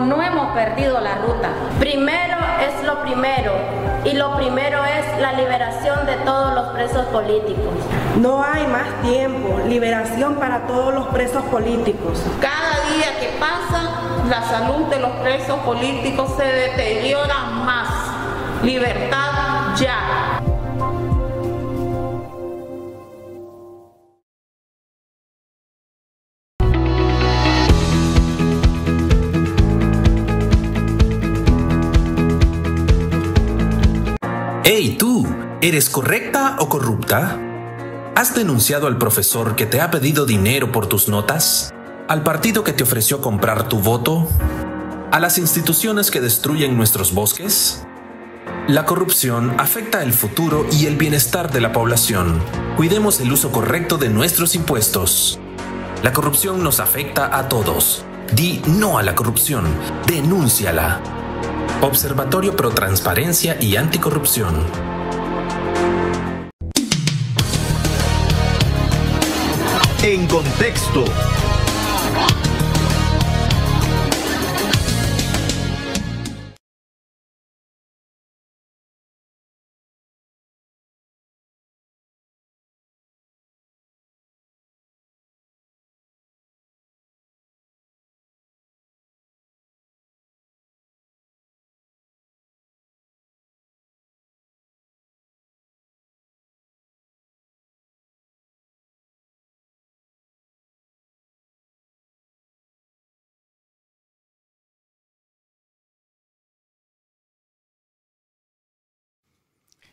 pero no hemos perdido la ruta. Primero es lo primero, y lo primero es la liberación de todos los presos políticos. No hay más tiempo, liberación para todos los presos políticos. Cada día que pasa, la salud de los presos políticos se deteriora más. Libertad ya. ¡Hey tú! ¿Eres correcta o corrupta? ¿Has denunciado al profesor que te ha pedido dinero por tus notas? ¿Al partido que te ofreció comprar tu voto? ¿A las instituciones que destruyen nuestros bosques? La corrupción afecta el futuro y el bienestar de la población. Cuidemos el uso correcto de nuestros impuestos. La corrupción nos afecta a todos. Di no a la corrupción. Denúnciala. Observatorio Pro Transparencia y Anticorrupción. En Contexto.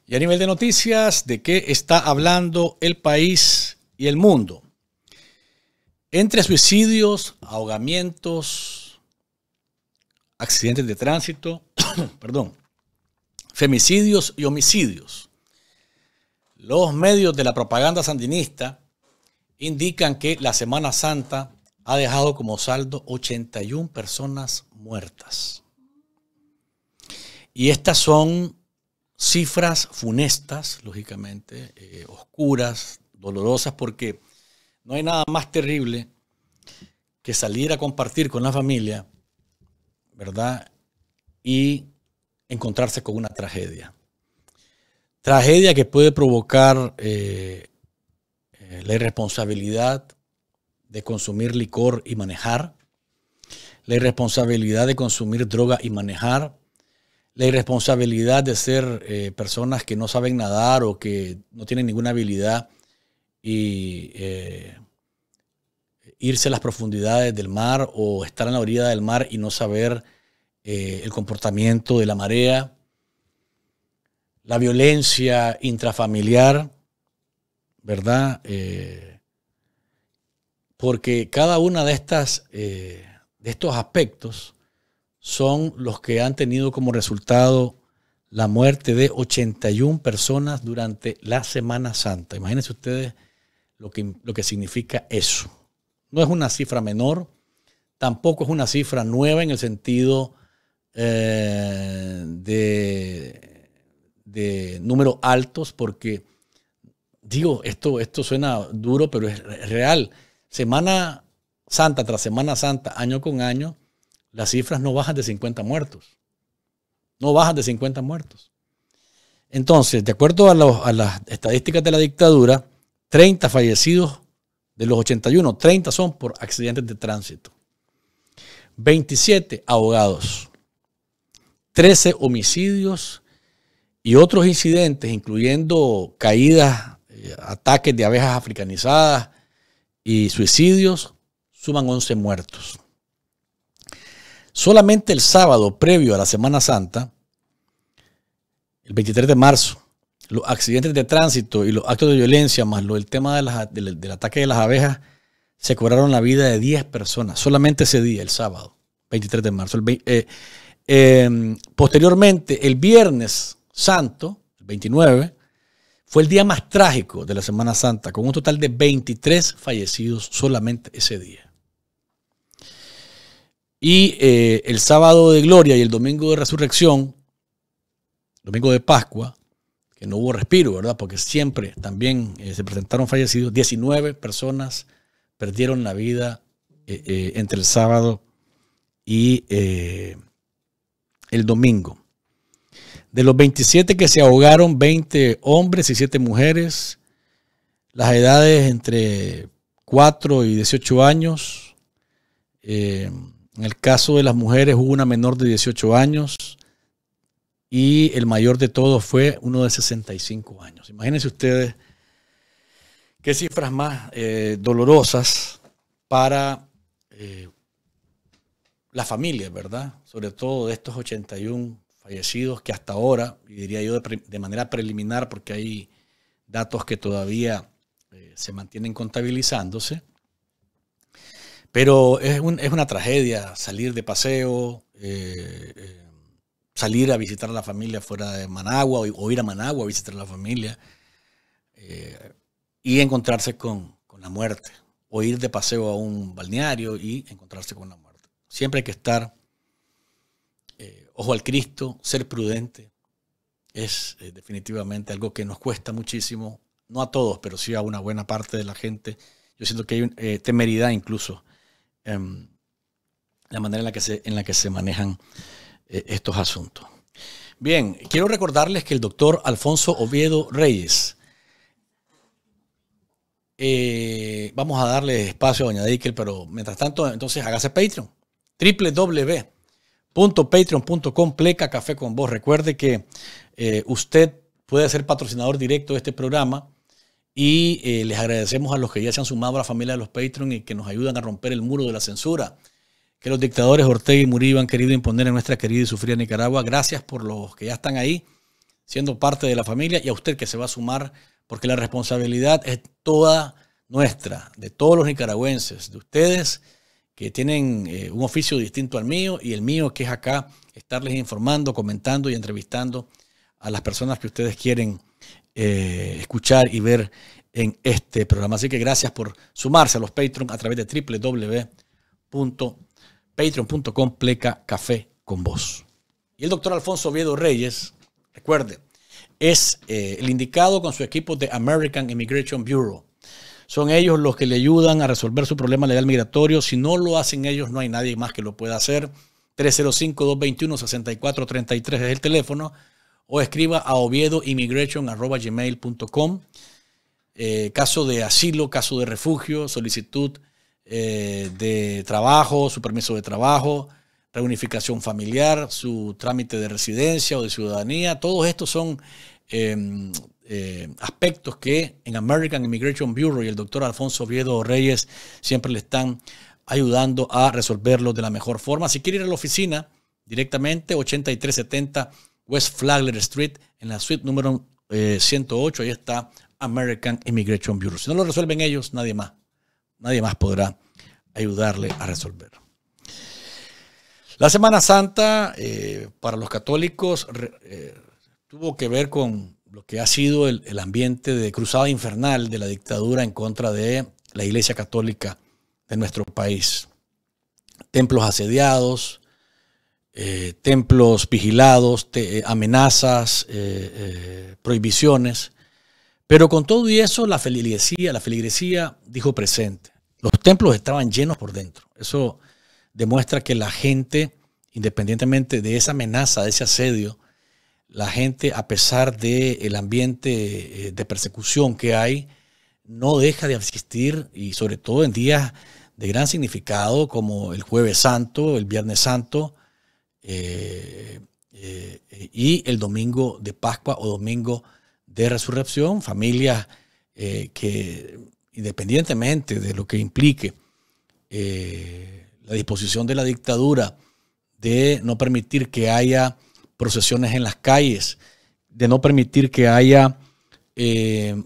Y a nivel de noticias, ¿de qué está hablando el país y el mundo? Entre suicidios, ahogamientos, accidentes de tránsito, perdón, femicidios y homicidios. Los medios de la propaganda sandinista indican que la Semana Santa ha dejado como saldo 81 personas muertas. Y estas son cifras funestas, lógicamente, oscuras, dolorosas, porque no hay nada más terrible que salir a compartir con la familia, ¿verdad? Y encontrarse con una tragedia. Tragedia que puede provocar la irresponsabilidad de consumir licor y manejar, la irresponsabilidad de consumir droga y manejar, la irresponsabilidad de ser personas que no saben nadar o que no tienen ninguna habilidad y irse a las profundidades del mar o estar en la orilla del mar y no saber el comportamiento de la marea, la violencia intrafamiliar, ¿verdad? Porque cada una de estas, estos aspectos son los que han tenido como resultado la muerte de 81 personas durante la Semana Santa. Imagínense ustedes lo que significa eso. No es una cifra menor, tampoco es una cifra nueva en el sentido de números altos, porque, digo, esto suena duro, pero es real. Semana Santa tras Semana Santa, año con año, las cifras no bajan de 50 muertos. No bajan de 50 muertos. Entonces, de acuerdo a las estadísticas de la dictadura, 30 fallecidos de los 81, 30 son por accidentes de tránsito. 27 ahogados. 13 homicidios y otros incidentes, incluyendo caídas, ataques de abejas africanizadas y suicidios, suman 11 muertos. Solamente el sábado previo a la Semana Santa, el 23 de marzo, los accidentes de tránsito y los actos de violencia, más el tema del ataque de las abejas, se cobraron la vida de 10 personas. Solamente ese día, el sábado, 23 de marzo. Posteriormente, el viernes santo, el 29, fue el día más trágico de la Semana Santa, con un total de 23 fallecidos solamente ese día. Y el sábado de Gloria y el domingo de Resurrección, domingo de Pascua, que no hubo respiro, ¿verdad? Porque siempre también se presentaron fallecidos. 19 personas perdieron la vida entre el sábado y el domingo. De los 27 que se ahogaron, 20 hombres y 7 mujeres, las edades entre 4 y 18 años. En el caso de las mujeres hubo una menor de 18 años y el mayor de todos fue uno de 65 años. Imagínense ustedes qué cifras más dolorosas para las familias, ¿verdad? Sobre todo de estos 81 fallecidos que hasta ahora, y diría yo de manera preliminar, porque hay datos que todavía se mantienen contabilizándose, pero es una tragedia salir de paseo, salir a visitar a la familia fuera de Managua o ir a Managua a visitar a la familia y encontrarse con la muerte, o ir de paseo a un balneario y encontrarse con la muerte. Siempre hay que estar ojo al Cristo, ser prudente es definitivamente algo que nos cuesta muchísimo, no a todos, pero sí a una buena parte de la gente. Yo siento que hay temeridad incluso en la manera en la que se manejan estos asuntos. Bien, quiero recordarles que el doctor Alfonso Oviedo Reyes, vamos a darle espacio a doña Dickel, pero mientras tanto, entonces hágase Patreon, www.patreon.com/Café con Voz. Recuerde que usted puede ser patrocinador directo de este programa y les agradecemos a los que ya se han sumado a la familia de los Patreon y que nos ayudan a romper el muro de la censura que los dictadores Ortega y Murillo han querido imponer en nuestra querida y sufrida Nicaragua. Gracias por los que ya están ahí siendo parte de la familia y a usted que se va a sumar, porque la responsabilidad es toda nuestra, de todos los nicaragüenses, de ustedes que tienen un oficio distinto al mío y el mío que es acá estarles informando, comentando y entrevistando a las personas que ustedes quieren escuchar y ver en este programa. Así que gracias por sumarse a los Patreon a través de www.patreon.com/Café con Voz. Y el doctor Alfonso Oviedo Reyes, recuerde, es el indicado con su equipo de American Immigration Bureau. Son ellos los que le ayudan a resolver su problema legal migratorio. Si no lo hacen ellos, no hay nadie más que lo pueda hacer. 305-221-6433 es el teléfono. O escriba a oviedoimmigration@gmail.com. Caso de asilo, caso de refugio, solicitud de trabajo, su permiso de trabajo, reunificación familiar, su trámite de residencia o de ciudadanía. Todos estos son aspectos que en American Immigration Bureau y el doctor Alfonso Oviedo Reyes siempre le están ayudando a resolverlo de la mejor forma. Si quiere ir a la oficina directamente, 8370 West Flagler Street, en la suite número 108, ahí está American Immigration Bureau. Si no lo resuelven ellos, nadie más podrá ayudarle a resolver. La Semana Santa para los católicos tuvo que ver con lo que ha sido el ambiente de cruzada infernal de la dictadura en contra de la Iglesia Católica de nuestro país. Templos asediados, templos vigilados, amenazas, prohibiciones. Pero con todo y eso, la feligresía dijo presente. Los templos estaban llenos por dentro. Eso demuestra que la gente, independientemente de esa amenaza, de ese asedio, la gente, a pesar del ambiente de persecución que hay, no deja de asistir, y sobre todo en días de gran significado como el Jueves Santo, el Viernes Santo y el Domingo de Pascua o Domingo de Resurrección. Familias que, independientemente de lo que implique la disposición de la dictadura de no permitir que haya procesiones en las calles, de no permitir que haya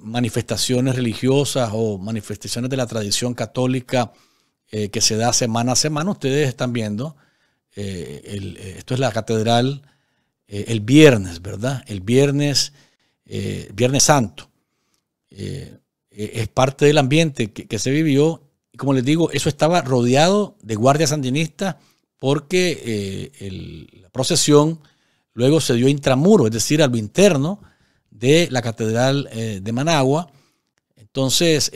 manifestaciones religiosas o manifestaciones de la tradición católica que se da semana a semana. Ustedes están viendo, esto es la catedral el viernes, ¿verdad? El viernes, Viernes Santo. Es parte del ambiente que se vivió. Y como les digo, eso estaba rodeado de guardias sandinistas porque la procesión luego se dio intramuro, es decir, a lo interno de la catedral de Managua. Entonces,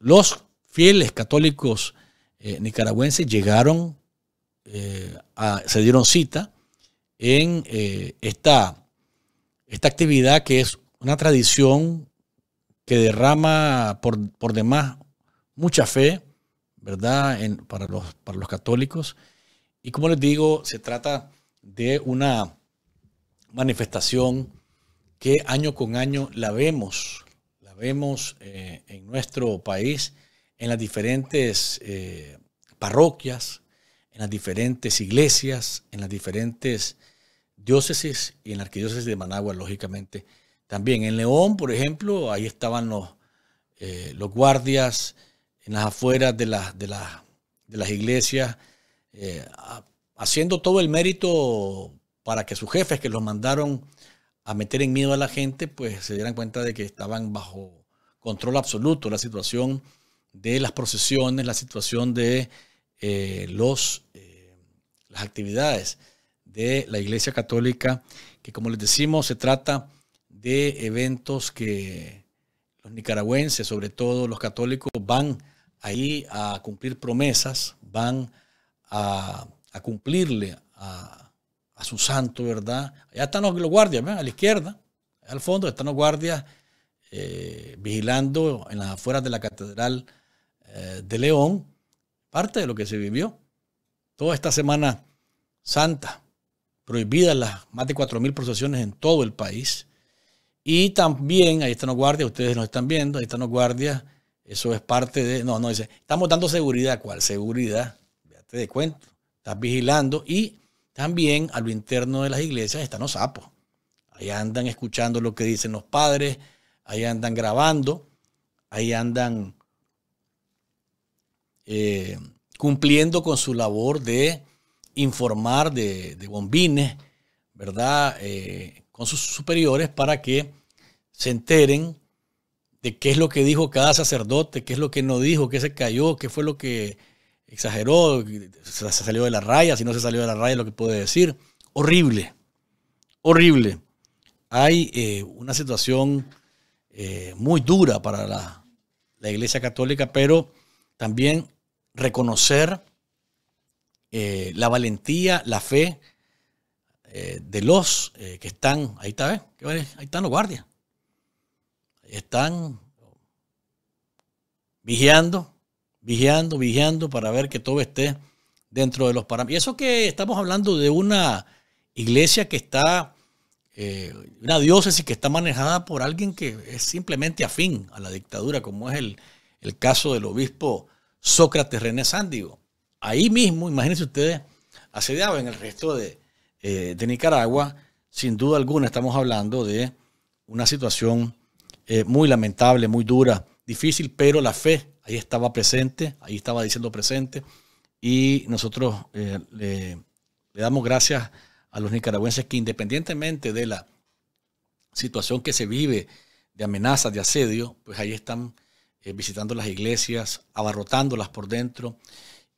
los fieles católicos nicaragüenses llegaron se dieron cita en esta actividad, que es una tradición que derrama por demás mucha fe, ¿verdad? Para los católicos. Y como les digo, se trata de una manifestación que año con año la vemos en nuestro país, en las diferentes parroquias, en las diferentes iglesias, en las diferentes diócesis y en la arquidiócesis de Managua, lógicamente. También en León, por ejemplo, ahí estaban los guardias en las afueras de las iglesias, haciendo todo el mérito para que sus jefes, que los mandaron a meter en miedo a la gente, pues se dieran cuenta de que estaban bajo control absoluto la situación de las procesiones, la situación de las actividades de la Iglesia Católica, que, como les decimos, se trata de eventos que los nicaragüenses, sobre todo los católicos, van ahí a cumplir promesas, van a cumplirle a su santo, ¿verdad? Allá están los guardias, ¿verdad? A la izquierda, al fondo están los guardias vigilando en las afueras de la Catedral de León, parte de lo que se vivió toda esta Semana Santa, prohibidas las más de 4.000 procesiones en todo el país. Y también, ahí están los guardias, ustedes nos están viendo, ahí están los guardias, eso es parte de... No, dice, estamos dando seguridad. ¿Cuál seguridad? Véate de cuento, estás vigilando. Y también a lo interno de las iglesias están los sapos. Ahí andan escuchando lo que dicen los padres, ahí andan grabando, ahí andan cumpliendo con su labor de informar de bombines, ¿verdad?, con sus superiores para que se enteren de qué es lo que dijo cada sacerdote, qué es lo que no dijo, qué se cayó, qué fue lo que exageró, se salió de la raya, si no se salió de la raya, lo que puede decir. Horrible, horrible. Hay una situación muy dura para la Iglesia Católica, pero también reconocer la valentía, la fe de los que están, ahí está, ¿ves? Ahí están los guardias, ahí están vigiando para ver que todo esté dentro de los parámetros. Y eso que estamos hablando de una iglesia que está, una diócesis que está manejada por alguien que es simplemente afín a la dictadura, como es el caso del obispo Sócrates René Sándigo. Ahí mismo, imagínense ustedes, asediado en el resto de Nicaragua. Sin duda alguna estamos hablando de una situación muy lamentable, muy dura, difícil, pero la fe ahí estaba presente, ahí estaba diciendo presente, y nosotros le damos gracias a los nicaragüenses que, independientemente de la situación que se vive de amenazas, de asedio, pues ahí están visitando las iglesias, abarrotándolas por dentro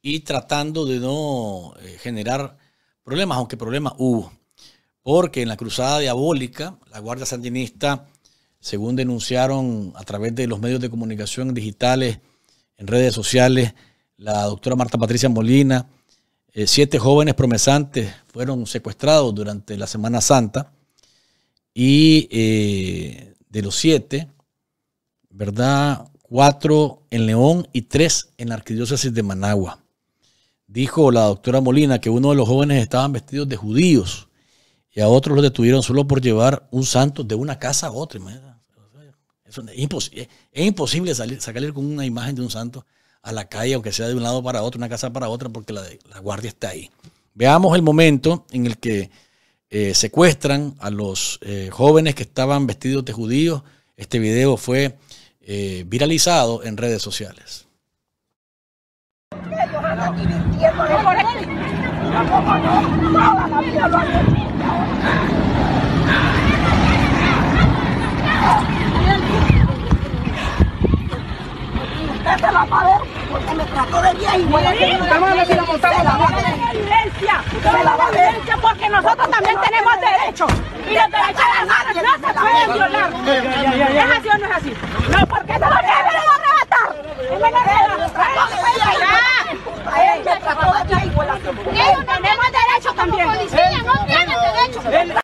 y tratando de no generar problemas, aunque problemas hubo, porque en la cruzada diabólica, la Guardia Sandinista, según denunciaron a través de los medios de comunicación digitales, en redes sociales, la doctora Marta Patricia Molina, 7 jóvenes promesantes fueron secuestrados durante la Semana Santa, y de los 7, ¿verdad?, 4 en León y 3 en la arquidiócesis de Managua. Dijo la doctora Molina que uno de los jóvenes estaban vestidos de judíos y a otros los detuvieron solo por llevar un santo de una casa a otra. Es imposible sacarle con una imagen de un santo a la calle, aunque sea de un lado para otro, una casa para otra, porque la guardia está ahí. Veamos el momento en el que secuestran a los jóvenes que estaban vestidos de judíos. Este video fue viralizado en redes sociales. Aquí mintiendo de por aquí. Tampoco no, toda la vida lo han hecho. Usted se la va a ver porque me trató de día y voy a tener una violencia. Se la va a ver porque nosotros también tenemos derechos. Y los derechos de las manos no se pueden violar. ¿Es así o no es así? No, porque se lo deben arrebatar. Es menor de la. Él me trató de la igualdad. Tenemos derechos también. Como policía, no tienen derechos.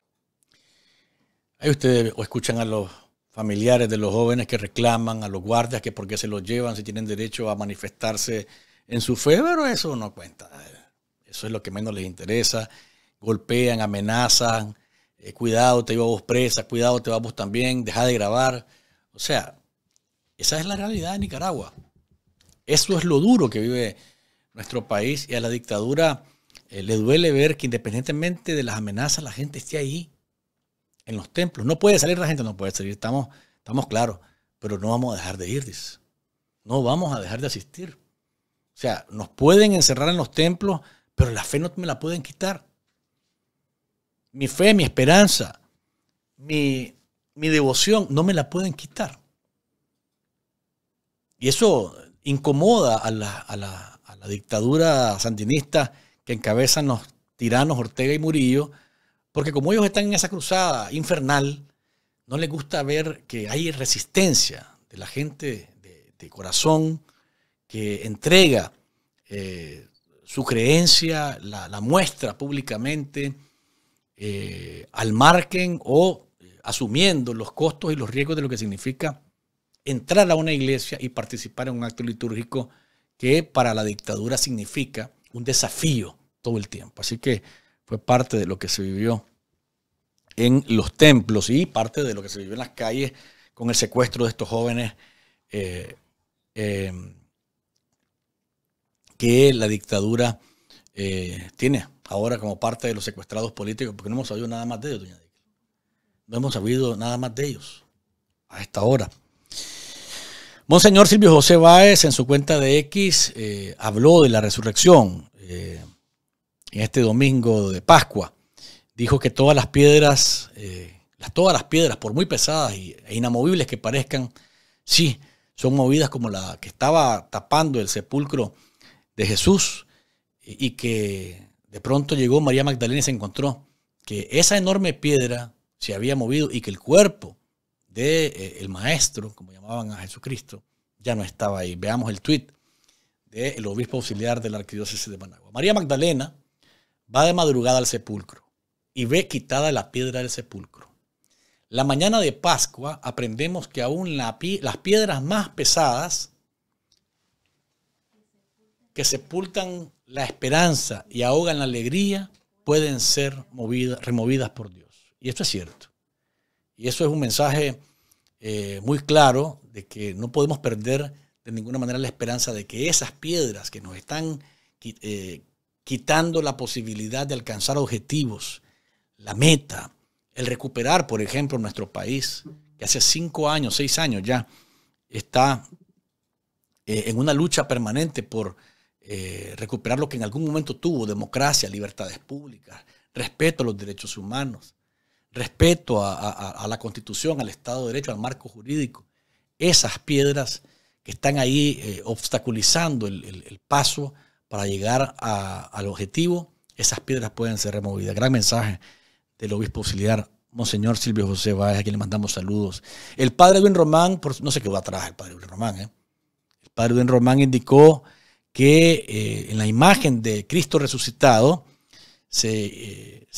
Ahí ustedes o escuchan a los familiares de los jóvenes que reclaman a los guardias que por qué se los llevan si tienen derecho a manifestarse en su fe, pero eso no cuenta. Eso es lo que menos les interesa. Golpean, amenazan, cuidado, te iba vos presa, cuidado, te vas vos también, deja de grabar. O sea, esa es la realidad de Nicaragua. Eso es lo duro que vive nuestro país, y a la dictadura le duele ver que independientemente de las amenazas la gente esté ahí, en los templos. No puede salir la gente, no puede salir, estamos claros, pero no vamos a dejar de ir, dice. No vamos a dejar de asistir. O sea, nos pueden encerrar en los templos, pero la fe no me la pueden quitar. Mi fe, mi esperanza, mi devoción no me la pueden quitar. Y eso incomoda a la dictadura sandinista que encabezan los tiranos Ortega y Murillo, porque como ellos están en esa cruzada infernal, no les gusta ver que hay resistencia de la gente de corazón que entrega su creencia, la muestra públicamente, al margen o asumiendo los costos y los riesgos de lo que significa entrar a una iglesia y participar en un acto litúrgico que para la dictadura significa un desafío todo el tiempo. Así que fue parte de lo que se vivió en los templos y parte de lo que se vivió en las calles con el secuestro de estos jóvenes que la dictadura tiene ahora como parte de los secuestrados políticos, porque no hemos sabido nada más de ellos, doña Dick. No hemos sabido nada más de ellos a esta hora. Monseñor Silvio José Báez en su cuenta de X habló de la resurrección en este domingo de Pascua. Dijo que todas las piedras, por muy pesadas e inamovibles que parezcan, sí, son movidas como la que estaba tapando el sepulcro de Jesús, y que de pronto llegó María Magdalena y se encontró que esa enorme piedra se había movido y que el cuerpo del maestro, como llamaban a Jesucristo, ya no estaba ahí. Veamos el tuit del obispo auxiliar de la arquidiócesis de Managua. María Magdalena va de madrugada al sepulcro y ve quitada la piedra del sepulcro. La mañana de Pascua aprendemos que aún las piedras más pesadas que sepultan la esperanza y ahogan la alegría pueden ser removidas por Dios. Y esto es cierto. Y eso es un mensaje muy claro de que no podemos perder de ninguna manera la esperanza de que esas piedras que nos están quitando la posibilidad de alcanzar objetivos, la meta, el recuperar, por ejemplo, nuestro país, que hace 5 años, 6 años ya, está en una lucha permanente por recuperar lo que en algún momento tuvo: democracia, libertades públicas, respeto a los derechos humanos, respeto a la Constitución, al Estado de Derecho, al marco jurídico. Esas piedras que están ahí obstaculizando el paso para llegar al objetivo, esas piedras pueden ser removidas. Gran mensaje del obispo auxiliar, Monseñor Silvio José Báez, a quien le mandamos saludos. El padre Edwin Román, no se quedó atrás el padre Edwin Román. El padre Edwin Román indicó que en la imagen de Cristo resucitado se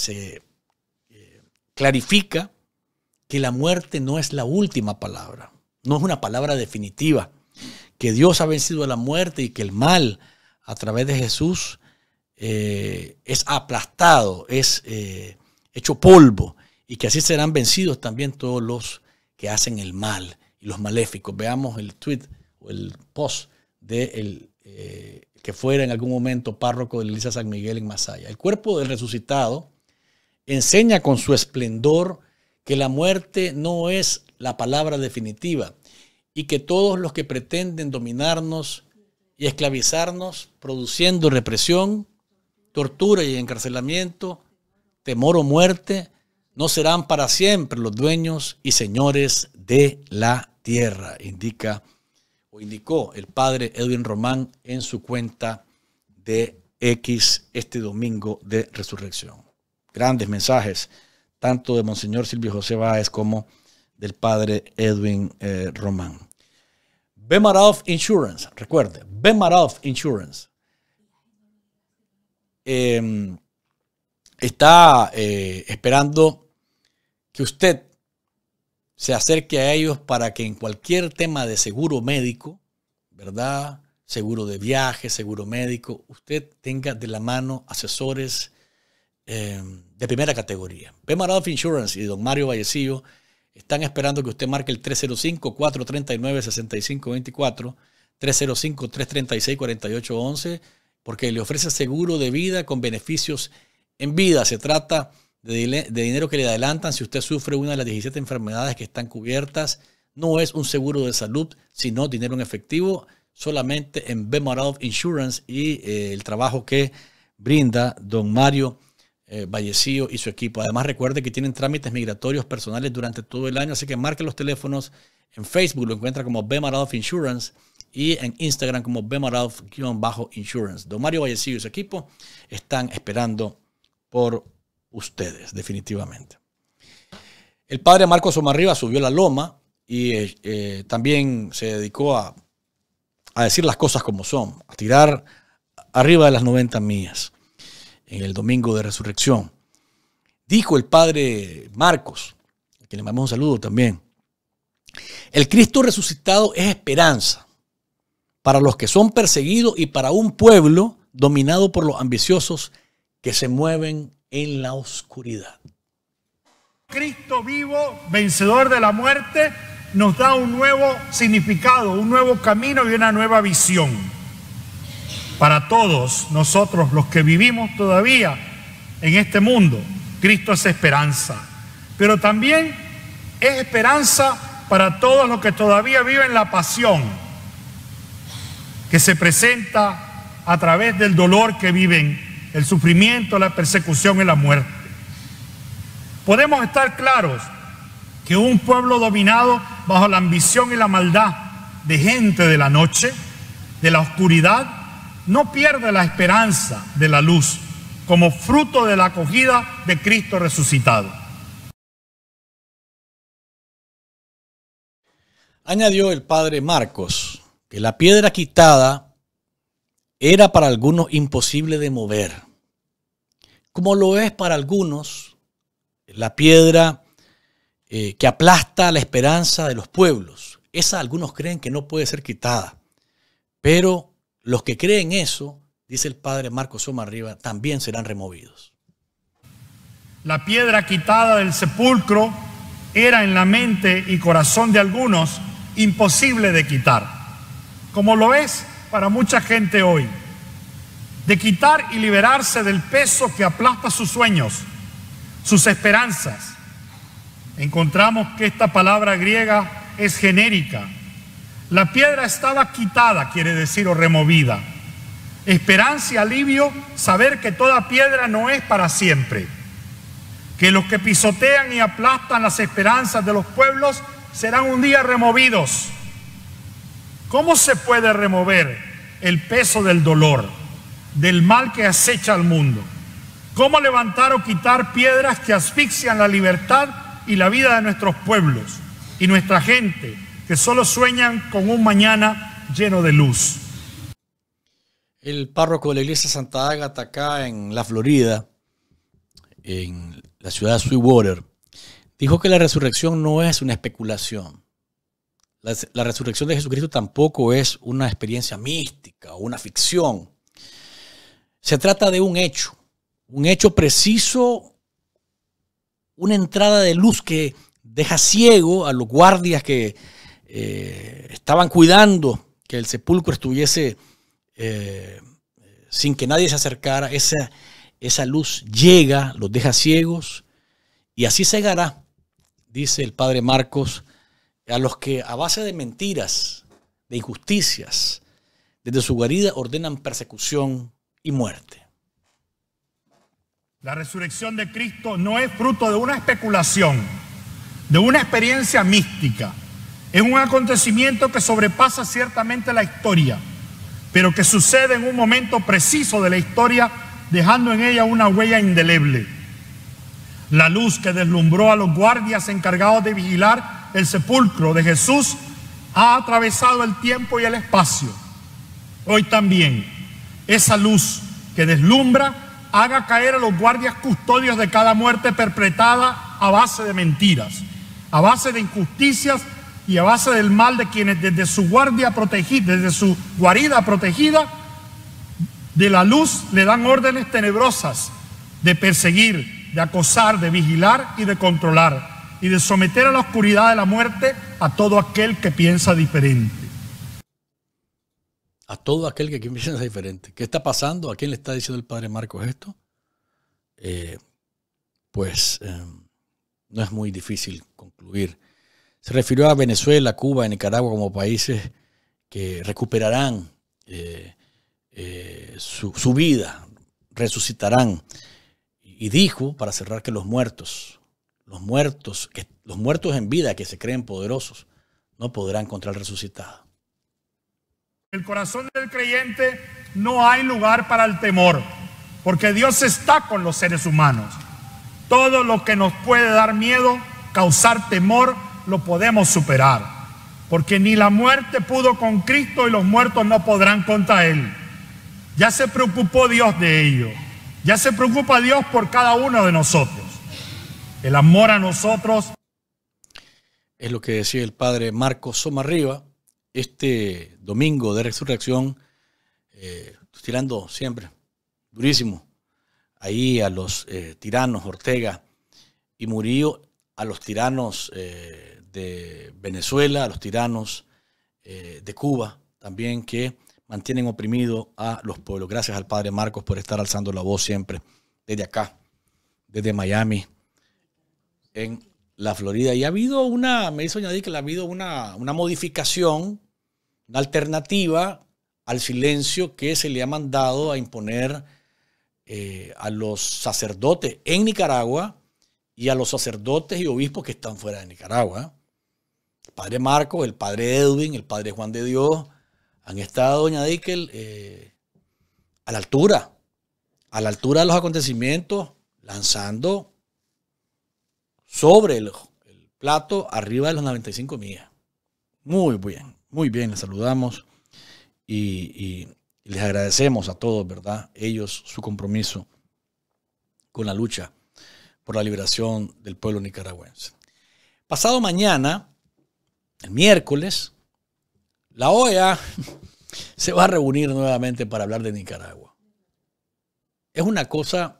clarifica que la muerte no es la última palabra, no es una palabra definitiva, que Dios ha vencido a la muerte y que el mal a través de Jesús es aplastado, es hecho polvo, y que así serán vencidos también todos los que hacen el mal y los maléficos. Veamos el tweet o el post de que fuera en algún momento párroco de la Iglesia San Miguel en Masaya. El cuerpo del resucitado enseña con su esplendor que la muerte no es la palabra definitiva y que todos los que pretenden dominarnos y esclavizarnos produciendo represión, tortura y encarcelamiento, temor o muerte, no serán para siempre los dueños y señores de la tierra, indicó el padre Edwin Román en su cuenta de X este domingo de resurrección. Grandes mensajes, tanto de Monseñor Silvio José Báez como del padre Edwin Román. Bemaroff Insurance, recuerde, Bemaroff Insurance. está esperando que usted se acerque a ellos para que en cualquier tema de seguro médico, ¿verdad? Seguro de viaje, seguro médico, usted tenga de la mano asesores de primera categoría. Bemaroff Insurance y don Mario Vallecillo están esperando que usted marque el 305-439-6524, 305-336-4811, porque le ofrece seguro de vida con beneficios en vida. Se trata de dinero que le adelantan si usted sufre una de las 17 enfermedades que están cubiertas. No es un seguro de salud, sino dinero en efectivo, solamente en Bemaroff Insurance y el trabajo que brinda don Mario Vallecillo y su equipo. Además, recuerde que tienen trámites migratorios personales durante todo el año, así que marque los teléfonos. En Facebook lo encuentra como Bemaroff Insurance y en Instagram como Bemaroff-Insurance. Don Mario Vallecillo y su equipo están esperando por ustedes, definitivamente. El padre Marcos Somarriba subió la loma y también se dedicó a decir las cosas como son, a tirar arriba de las 90 millas en el domingo de resurrección. Dijo el padre Marcos, a quien le mandamos un saludo también: el Cristo resucitado es esperanza para los que son perseguidos y para un pueblo dominado por los ambiciosos que se mueven en la oscuridad. Cristo vivo, vencedor de la muerte, nos da un nuevo significado, un nuevo camino y una nueva visión. Para todos nosotros los que vivimos todavía en este mundo, Cristo es esperanza. Pero también es esperanza para todos los que todavía viven la pasión que se presenta a través del dolor que viven, el sufrimiento, la persecución y la muerte. Podemos estar claros que un pueblo dominado bajo la ambición y la maldad de gente de la noche, de la oscuridad, no pierde la esperanza de la luz como fruto de la acogida de Cristo resucitado. Añadió el padre Marcos que la piedra quitada era para algunos imposible de mover, como lo es para algunos la piedra que aplasta la esperanza de los pueblos. Esa algunos creen que no puede ser quitada. Pero los que creen eso, dice el padre Marcos Somarriba, también serán removidos. La piedra quitada del sepulcro era en la mente y corazón de algunos imposible de quitar, como lo es para mucha gente hoy, de quitar y liberarse del peso que aplasta sus sueños, sus esperanzas. Encontramos que esta palabra griega es genérica. La piedra estaba quitada, quiere decir, o removida. Esperanza y alivio, saber que toda piedra no es para siempre. Que los que pisotean y aplastan las esperanzas de los pueblos serán un día removidos. ¿Cómo se puede remover el peso del dolor, del mal que acecha al mundo? ¿Cómo levantar o quitar piedras que asfixian la libertad y la vida de nuestros pueblos y nuestra gente, que solo sueñan con un mañana lleno de luz? El párroco de la iglesia Santa Ágata acá en la Florida, en la ciudad de Sweetwater, dijo que la resurrección no es una especulación. La resurrección de Jesucristo tampoco es una experiencia mística o una ficción. Se trata de un hecho preciso, una entrada de luz que deja ciego a los guardias que estaban cuidando que el sepulcro estuviese sin que nadie se acercara. Esa luz llega, los deja ciegos, y así cegará, dice el padre Marcos, a los que a base de mentiras, de injusticias, desde su guarida ordenan persecución y muerte. La resurrección de Cristo no es fruto de una especulación, de una experiencia mística. Es un acontecimiento que sobrepasa ciertamente la historia, pero que sucede en un momento preciso de la historia, dejando en ella una huella indeleble. La luz que deslumbró a los guardias encargados de vigilar el sepulcro de Jesús ha atravesado el tiempo y el espacio. Hoy también, esa luz que deslumbra haga caer a los guardias custodios de cada muerte perpetrada a base de mentiras, a base de injusticias y a base del mal de quienes desde su guarida protegida de la luz le dan órdenes tenebrosas de perseguir, de acosar, de vigilar y de controlar, y de someter a la oscuridad de la muerte a todo aquel que piensa diferente. A todo aquel que piensa diferente. ¿Qué está pasando? ¿A quién le está diciendo el padre Marcos esto? No es muy difícil concluir. Se refirió a Venezuela, Cuba y Nicaragua como países que recuperarán su vida, resucitarán. Y dijo, para cerrar, que los muertos en vida que se creen poderosos no podrán contra el resucitado. En el corazón del creyente no hay lugar para el temor, porque Dios está con los seres humanos. Todo lo que nos puede dar miedo, causar temor, lo podemos superar, porque ni la muerte pudo con Cristo y los muertos no podrán contra Él. Ya se preocupó Dios de ello, ya se preocupa Dios por cada uno de nosotros. El amor a nosotros. Es lo que decía el padre Marcos Somarriba este domingo de resurrección, tirando siempre durísimo ahí a los tiranos Ortega y Murillo, a los tiranos de Venezuela, a los tiranos de Cuba también, que mantienen oprimido a los pueblos. Gracias al padre Marcos por estar alzando la voz siempre desde acá, desde Miami, en la Florida. Y ha habido una, me hizo añadir que ha habido una modificación, una alternativa al silencio que se le ha mandado a imponer a los sacerdotes en Nicaragua y a los sacerdotes y obispos que están fuera de Nicaragua. El padre Marcos, el padre Edwin, el padre Juan de Dios han estado, doña Dickel, a la altura de los acontecimientos, lanzando sobre el plato, arriba de los 95 millas. Muy bien, les saludamos y les agradecemos a todos, ¿verdad? Ellos, su compromiso con la lucha por la liberación del pueblo nicaragüense. Pasado mañana, el miércoles, la OEA se va a reunir nuevamente para hablar de Nicaragua. Es una cosa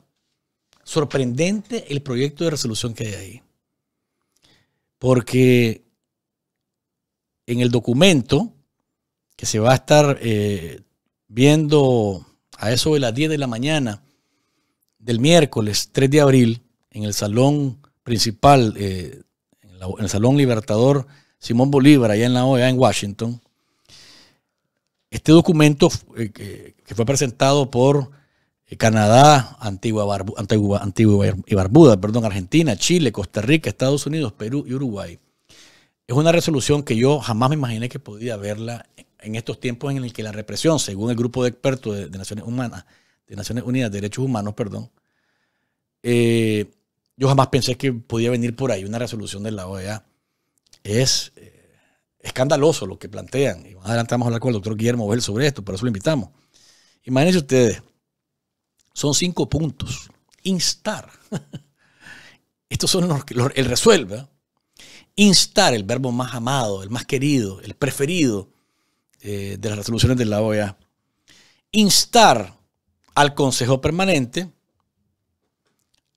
sorprendente el proyecto de resolución que hay ahí, porque en el documento que se va a estar viendo a eso de las 10 de la mañana del miércoles 3 de abril en el salón principal, en el salón Libertador Simón Bolívar, allá en la OEA en Washington, este documento que fue presentado por Canadá, Antigua y Barbuda, Argentina, Chile, Costa Rica, Estados Unidos, Perú y Uruguay. Es una resolución que yo jamás me imaginé que podía verla en estos tiempos en el que la represión, según el grupo de expertos de Naciones Unidas de Derechos Humanos, yo jamás pensé que podía venir por ahí una resolución de la OEA. Es escandaloso lo que plantean. Y más adelante vamos a hablar con el doctor Guillermo Bell sobre esto, por eso lo invitamos. Imagínense ustedes. Son 5 puntos. Instar. Estos son el resuelve. Instar, el verbo más amado, el más querido, el preferido de las resoluciones de la OEA. Instar al Consejo Permanente.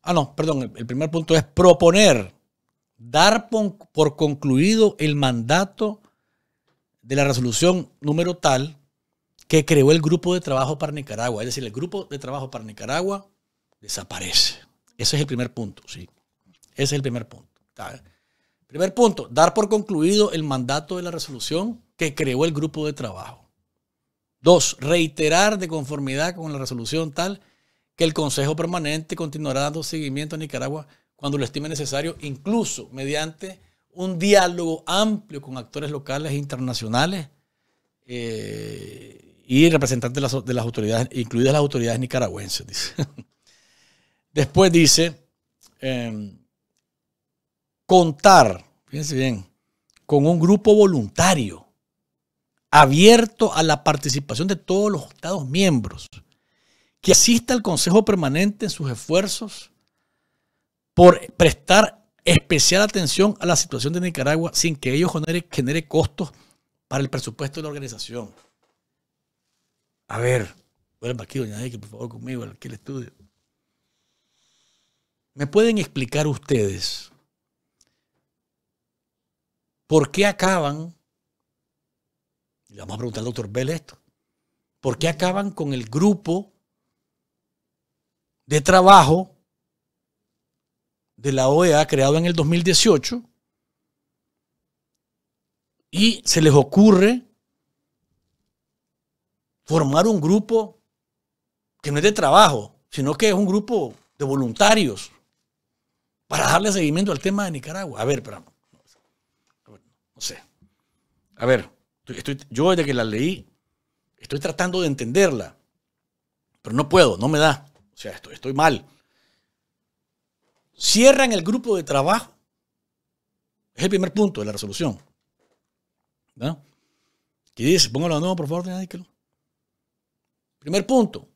El primer punto es proponer, dar por concluido el mandato de la resolución número tal que creó el grupo de trabajo para Nicaragua. Es decir, el grupo de trabajo para Nicaragua desaparece. Ese es el primer punto, sí. Ese es el primer punto. Primer punto, dar por concluido el mandato de la resolución que creó el grupo de trabajo. 2, reiterar de conformidad con la resolución tal que el Consejo Permanente continuará dando seguimiento a Nicaragua cuando lo estime necesario, incluso mediante un diálogo amplio con actores locales e internacionales, y representantes de las autoridades, incluidas las autoridades nicaragüenses, dice. Después dice, contar, fíjense bien, con un grupo voluntario abierto a la participación de todos los Estados miembros que asista al Consejo Permanente en sus esfuerzos por prestar especial atención a la situación de Nicaragua sin que ello genere costos para el presupuesto de la organización. A ver, vuelva aquí, doña Eike, por favor, conmigo, aquí el estudio. ¿Me pueden explicar ustedes por qué acaban, y le vamos a preguntar al doctor Bell esto, por qué acaban con el grupo de trabajo de la OEA creado en el 2018 y se les ocurre formar un grupo que no es de trabajo, sino que es un grupo de voluntarios para darle seguimiento al tema de Nicaragua? A ver, pero no sé. A ver, yo desde que la leí estoy tratando de entenderla, pero no puedo, no me da. O sea, estoy mal. Cierran el grupo de trabajo. Es el primer punto de la resolución, ¿no? ¿Qué dice? Póngalo de nuevo, por favor. Primer punto,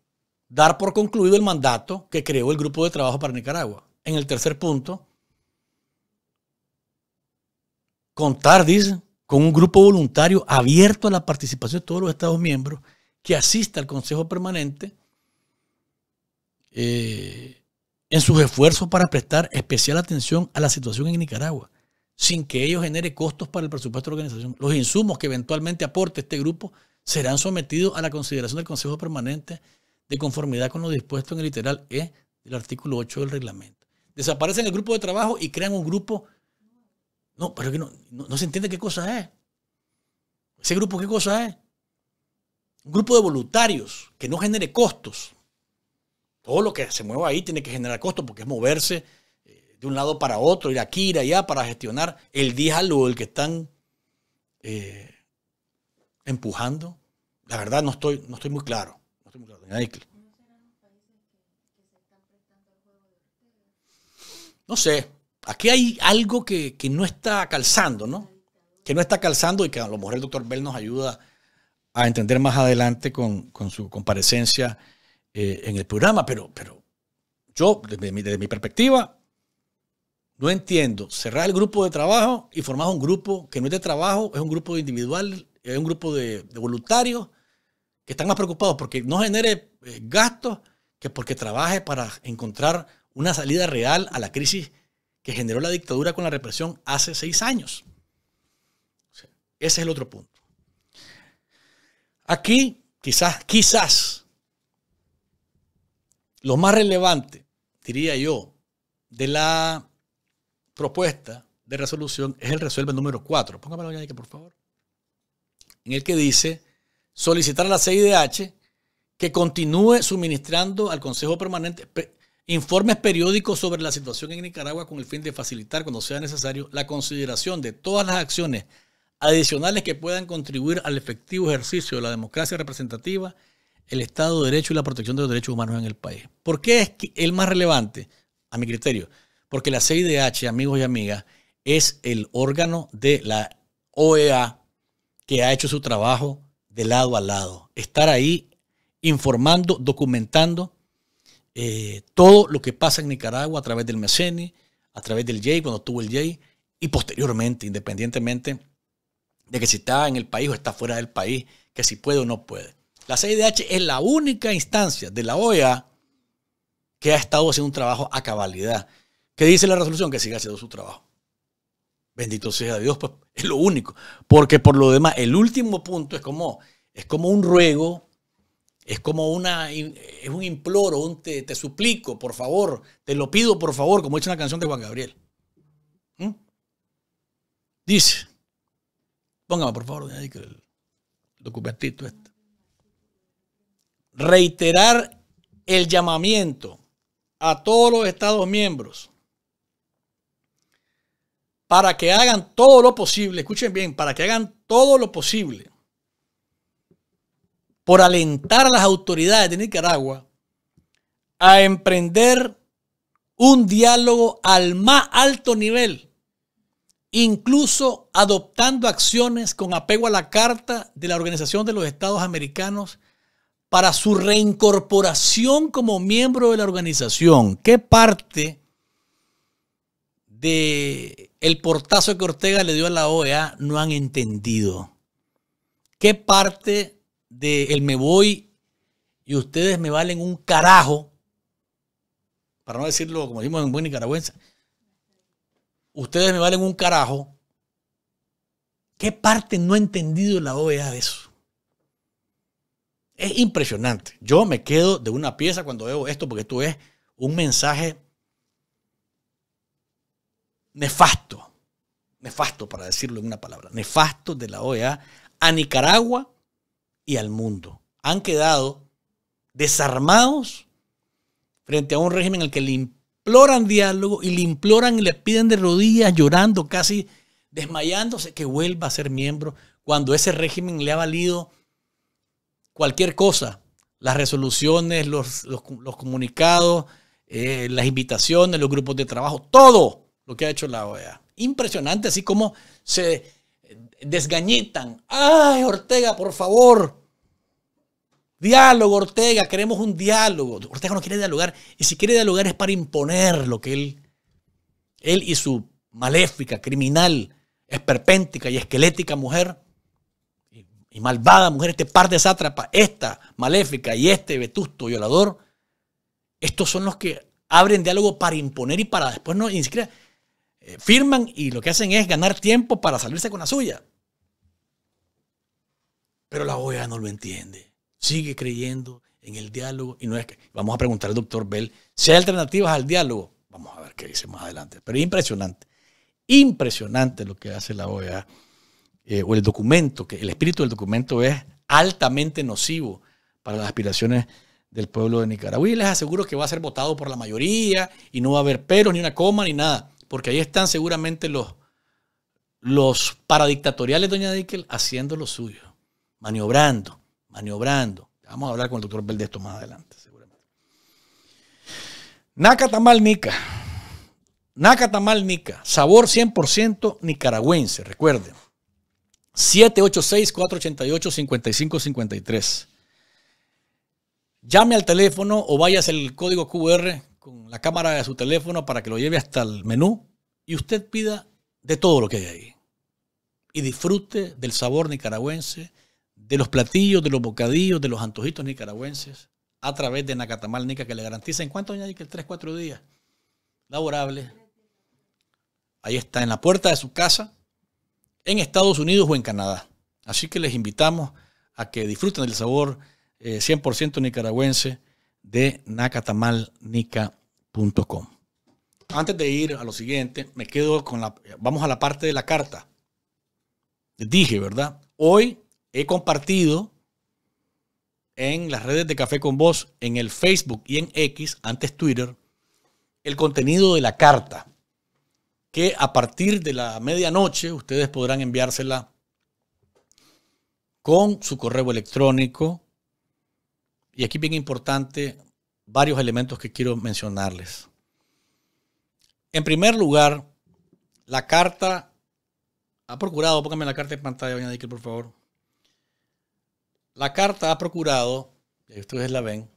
dar por concluido el mandato que creó el grupo de trabajo para Nicaragua. En el tercer punto, contar, dice, con un grupo voluntario abierto a la participación de todos los Estados miembros que asista al Consejo Permanente en sus esfuerzos para prestar especial atención a la situación en Nicaragua, sin que ello genere costos para el presupuesto de la organización. Los insumos que eventualmente aporte este grupo serán sometidos a la consideración del Consejo Permanente de conformidad con lo dispuesto en el literal E del artículo 8 del reglamento. Desaparecen el grupo de trabajo y crean un grupo. No, pero es que no se entiende qué cosa es. ¿Ese grupo qué cosa es? Un grupo de voluntarios que no genere costos. Todo lo que se mueva ahí tiene que generar costos porque es moverse de un lado para otro, ir aquí, ir allá para gestionar el diálogo del que están empujando. La verdad no estoy muy claro. No estoy muy claro, doña Eike. No sé, aquí hay algo que no está calzando, ¿no? Que no está calzando y que a lo mejor el doctor Bell nos ayuda a entender más adelante con su comparecencia en el programa, pero yo, desde mi perspectiva, no entiendo. Cerrar el grupo de trabajo y formar un grupo que no es de trabajo, es un grupo de individual, es un grupo de voluntarios que están más preocupados porque no genere gastos que porque trabaje para encontrar una salida real a la crisis que generó la dictadura con la represión hace 6 años. Ese es el otro punto. Aquí, quizás, lo más relevante, diría yo, de la propuesta de resolución es el resuelve número 4. Póngamelo ya, por favor. En el que dice solicitar a la CIDH que continúe suministrando al Consejo Permanente informes periódicos sobre la situación en Nicaragua con el fin de facilitar, cuando sea necesario, la consideración de todas las acciones adicionales que puedan contribuir al efectivo ejercicio de la democracia representativa, el Estado de Derecho y la protección de los derechos humanos en el país. ¿Por qué es el más relevante? A mi criterio, porque la CIDH, amigos y amigas, es el órgano de la OEA que ha hecho su trabajo de lado a lado. Estar ahí informando, documentando todo lo que pasa en Nicaragua a través del MECENI, a través del JEI, cuando estuvo el JEI, y posteriormente, independientemente de que si está en el país o está fuera del país, que si puede o no puede. La CIDH es la única instancia de la OEA que ha estado haciendo un trabajo a cabalidad. ¿Qué dice la resolución? Que siga haciendo su trabajo. Bendito sea Dios, pues es lo único. Porque por lo demás, el último punto es como un ruego, es un imploro, te suplico, por favor, te lo pido, por favor, como dice una canción de Juan Gabriel. Dice, póngame por favor el documentito este. Reiterar el llamamiento a todos los Estados miembros para que hagan todo lo posible, escuchen bien, para que hagan todo lo posible por alentar a las autoridades de Nicaragua a emprender un diálogo al más alto nivel, incluso adoptando acciones con apego a la Carta de la Organización de los Estados Americanos para su reincorporación como miembro de la organización? ¿Qué parte del portazo que Ortega le dio a la OEA no han entendido? ¿Qué parte del me voy y ustedes me valen un carajo? Para no decirlo como decimos en buen nicaragüense, ustedes me valen un carajo. ¿Qué parte no ha entendido la OEA de eso? Es impresionante. Yo me quedo de una pieza cuando veo esto, porque esto es un mensaje nefasto. Nefasto, para decirlo en una palabra. Nefasto de la OEA a Nicaragua y al mundo. Han quedado desarmados frente a un régimen en el que le imploran diálogo y le imploran y le piden de rodillas, llorando, casi desmayándose, que vuelva a ser miembro, cuando ese régimen le ha valido cualquier cosa. Las resoluciones, los comunicados, las invitaciones, los grupos de trabajo, todo lo que ha hecho la OEA. Impresionante, así como se desgañitan. ¡Ay, Ortega, por favor! Diálogo, Ortega, queremos un diálogo. Ortega no quiere dialogar, y si quiere dialogar es para imponer lo que él y su maléfica, criminal, esperpéntica y esquelética mujer y malvada mujer, este par de sátrapas, esta maléfica y este vetusto violador, estos son los que abren diálogo para imponer y para después no, ni siquiera firman, y lo que hacen es ganar tiempo para salirse con la suya. Pero la OEA no lo entiende, sigue creyendo en el diálogo. Y no es que vamos a preguntar al doctor Bell si hay alternativas al diálogo. Vamos a ver qué dice más adelante. Pero es impresionante. Impresionante lo que hace la OEA, o el documento, que el espíritu del documento es altamente nocivo para las aspiraciones del pueblo de Nicaragua. Y les aseguro que va a ser votado por la mayoría y no va a haber peros, ni una coma, ni nada. Porque ahí están seguramente los paradictatoriales, doña Dickel, haciendo lo suyo. Maniobrando. Vamos a hablar con el doctor Bel de esto más adelante. Nacatamal Nica. Nacatamal Nica. Sabor 100% nicaragüense. Recuerden. 786-488-5553. Llame al teléfono o váyase el código QR con la cámara de su teléfono para que lo lleve hasta el menú y usted pida de todo lo que hay ahí. Y disfrute del sabor nicaragüense, de los platillos, de los bocadillos, de los antojitos nicaragüenses, a través de Nacatamal Nica, que le garantiza en cuánto añade que el 3-4 días laborables. Ahí está, en la puerta de su casa, en Estados Unidos o en Canadá. Así que les invitamos a que disfruten del sabor 100% nicaragüense de nacatamalnica.com. Antes de ir a lo siguiente, me quedo con vamos a la parte de la carta. Les dije, ¿verdad? Hoy he compartido en las redes de Café con Voz, en el Facebook y en X, antes Twitter, el contenido de la carta, que a partir de la medianoche ustedes podrán enviársela con su correo electrónico. Y aquí bien importante, varios elementos que quiero mencionarles. En primer lugar, la carta ha procurado, póngame la carta en pantalla, doña Dickel, por favor. La carta ha procurado, y ustedes la ven,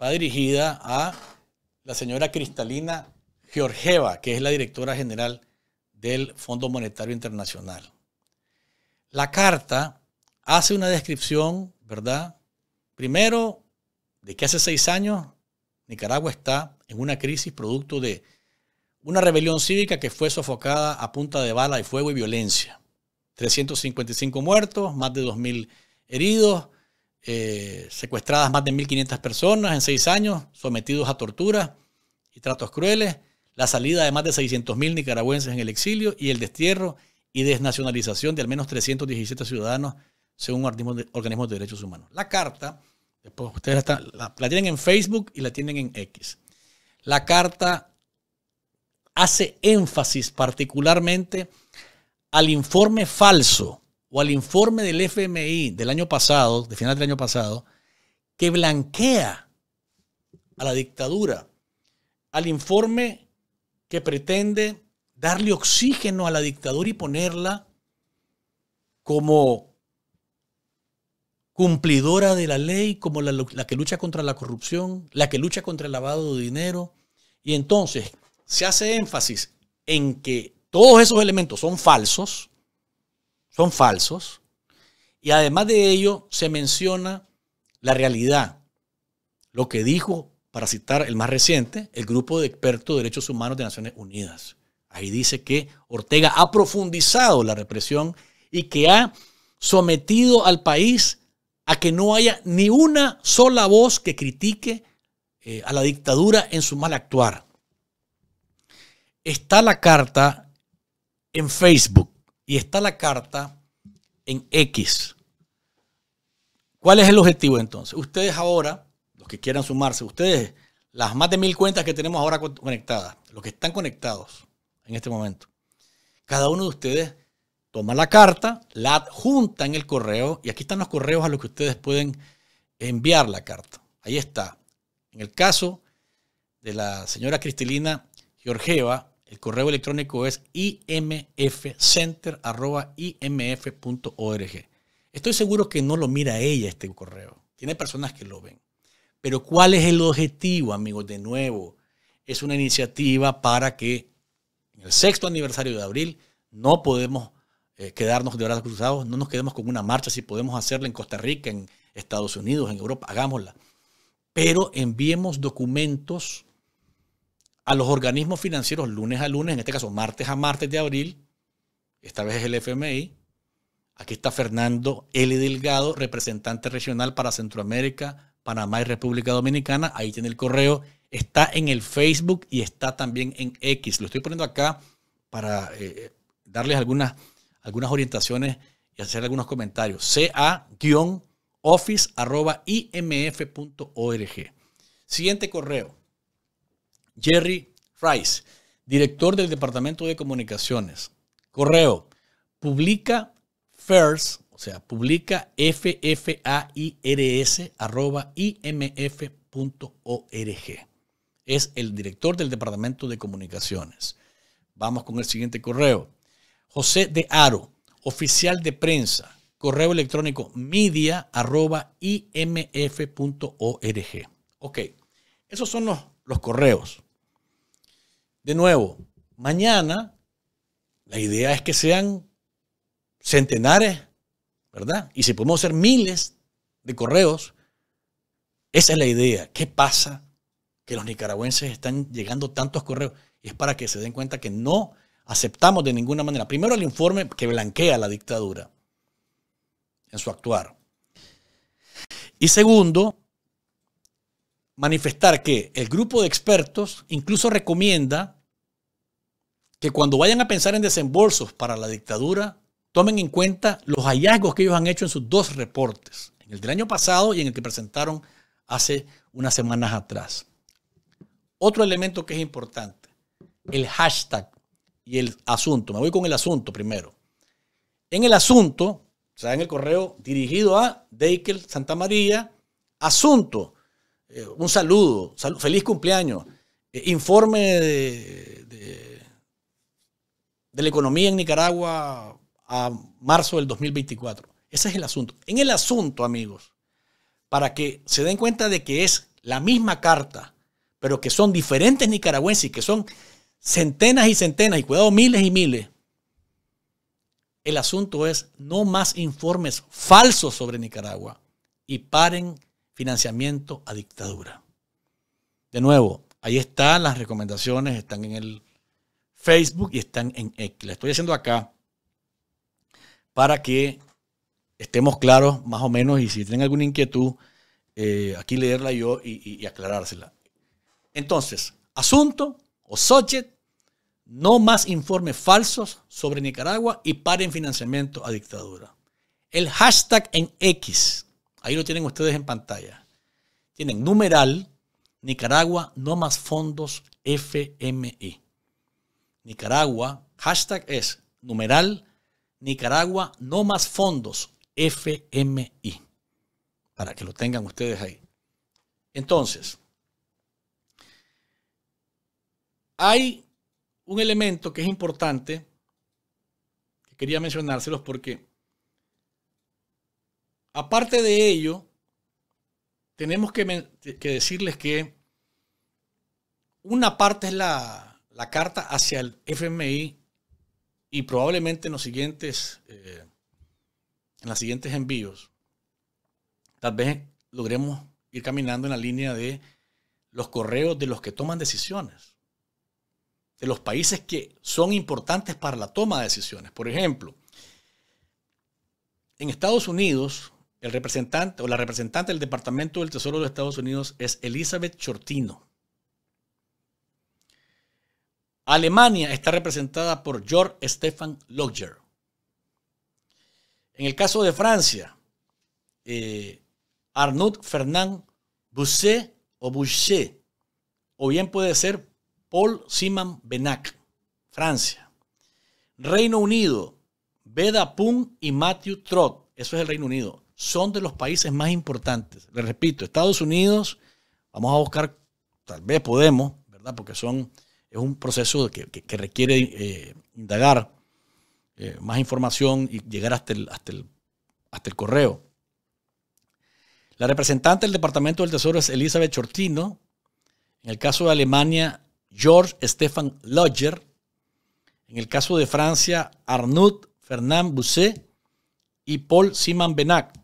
va dirigida a la señora Cristalina Georgieva, que es la directora general del Fondo Monetario Internacional. La carta hace una descripción, ¿verdad? Primero, de que hace 6 años Nicaragua está en una crisis producto de una rebelión cívica que fue sofocada a punta de bala y fuego y violencia. 355 muertos, más de 2.000 heridos, secuestradas más de 1.500 personas en 6 años, sometidos a torturas y tratos crueles, la salida de más de 600.000 nicaragüenses en el exilio y el destierro y desnacionalización de al menos 317 ciudadanos, según organismos de derechos humanos. La carta, después ustedes la tienen en Facebook y la tienen en X. La carta hace énfasis particularmente al informe falso o al informe del FMI del año pasado, de final del año pasado, que blanquea a la dictadura, al informe que pretende darle oxígeno a la dictadura y ponerla como cumplidora de la ley, como la que lucha contra la corrupción, la que lucha contra el lavado de dinero. Y entonces se hace énfasis en que todos esos elementos son falsos, y además de ello se menciona la realidad, lo que dijo, para citar el más reciente, el Grupo de Expertos de Derechos Humanos de Naciones Unidas. Ahí dice que Ortega ha profundizado la represión y que ha sometido al país a que no haya ni una sola voz que critique a la dictadura en su mal actuar. Está la carta en Facebook y está la carta en X. ¿Cuál es el objetivo entonces? Ustedes ahora, los que quieran sumarse, ustedes, las más de 1000 cuentas que tenemos ahora conectadas, los que están conectados en este momento, cada uno de ustedes toma la carta, la adjunta en el correo, y aquí están los correos a los que ustedes pueden enviar la carta. Ahí está. En el caso de la señora Cristalina Georgieva, el correo electrónico es imfcenter@imf.org. Estoy seguro que no lo mira ella este correo. Tiene personas que lo ven. Pero ¿cuál es el objetivo, amigos? De nuevo, es una iniciativa para que en el 6º aniversario de abril no podemos quedarnos de brazos cruzados, no nos quedemos con una marcha. Si podemos hacerla en Costa Rica, en Estados Unidos, en Europa, hagámosla. Pero enviemos documentos a los organismos financieros lunes a lunes, en este caso martes a martes de abril, esta vez es el FMI. Aquí está Fernando L. Delgado, representante regional para Centroamérica, Panamá y República Dominicana. Ahí tiene el correo. Está en el Facebook y está también en X. Lo estoy poniendo acá para darles algunas orientaciones y hacer algunos comentarios. ca-office@imf.org. Siguiente correo. Jerry Rice, director del Departamento de Comunicaciones. Correo. Publica First, o sea, publica ffairs@imf.org. Es el director del Departamento de Comunicaciones. Vamos con el siguiente correo. José de Aro, oficial de prensa, correo electrónico media@imf.org. Ok, esos son los correos. De nuevo, mañana la idea es que sean centenares, ¿verdad? Y si podemos hacer miles de correos, esa es la idea. ¿Qué pasa? Que los nicaragüenses están llegando tantos correos. Y es para que se den cuenta que no aceptamos de ninguna manera. Primero, el informe que blanquea la dictadura en su actuar. Y segundo, manifestar que el grupo de expertos incluso recomienda que cuando vayan a pensar en desembolsos para la dictadura, tomen en cuenta los hallazgos que ellos han hecho en sus dos reportes, en el del año pasado y en el que presentaron hace unas semanas atrás. Otro elemento que es importante, el hashtag y el asunto. Me voy con el asunto primero. En el asunto, o sea, en el correo dirigido a Deikel Santa María, asunto, un saludo, feliz cumpleaños, informe de la economía en Nicaragua a marzo del 2024. Ese es el asunto. En el asunto, amigos, para que se den cuenta de que es la misma carta, pero que son diferentes nicaragüenses, que son centenas y cuidado, miles y miles. El asunto es no más informes falsos sobre Nicaragua y paren financiamiento a dictadura. De nuevo, ahí están las recomendaciones, están en el Facebook y están en X. La estoy haciendo acá para que estemos claros más o menos, y si tienen alguna inquietud, aquí leerla yo y aclarársela. Entonces, asunto o SOCHET, no más informes falsos sobre Nicaragua y paren financiamiento a dictadura. El hashtag en X, ahí lo tienen ustedes en pantalla. Tienen numeral Nicaragua no más fondos FMI. Nicaragua, hashtag es numeral Nicaragua no más fondos FMI, para que lo tengan ustedes ahí. Entonces, hay un elemento que es importante que quería mencionárselos, porque Aparte de ello, tenemos que decirles que una parte es la carta hacia el FMI y probablemente en los siguientes, en los siguientes envíos, tal vez logremos ir caminando en la línea de los correos de los que toman decisiones, de los países que son importantes para la toma de decisiones. Por ejemplo, en Estados Unidos, el representante o la representante del Departamento del Tesoro de Estados Unidos es Elizabeth Shortino. Alemania está representada por Georg Stephan Lockyer. En el caso de Francia, Arnaud Fernand Boucher o bien puede ser Paul Simon Benac, Francia. Reino Unido, Beda Pung y Matthew Trott, eso es el Reino Unido, son de los países más importantes. Les repito, Estados Unidos, vamos a buscar, tal vez podemos, ¿verdad? Porque es un proceso que requiere indagar más información y llegar hasta el correo. La representante del Departamento del Tesoro es Elizabeth Shortino. En el caso de Alemania, Georg Stephan Lockyer. En el caso de Francia, Arnaud Fernand Boucher y Paul Simon Benac.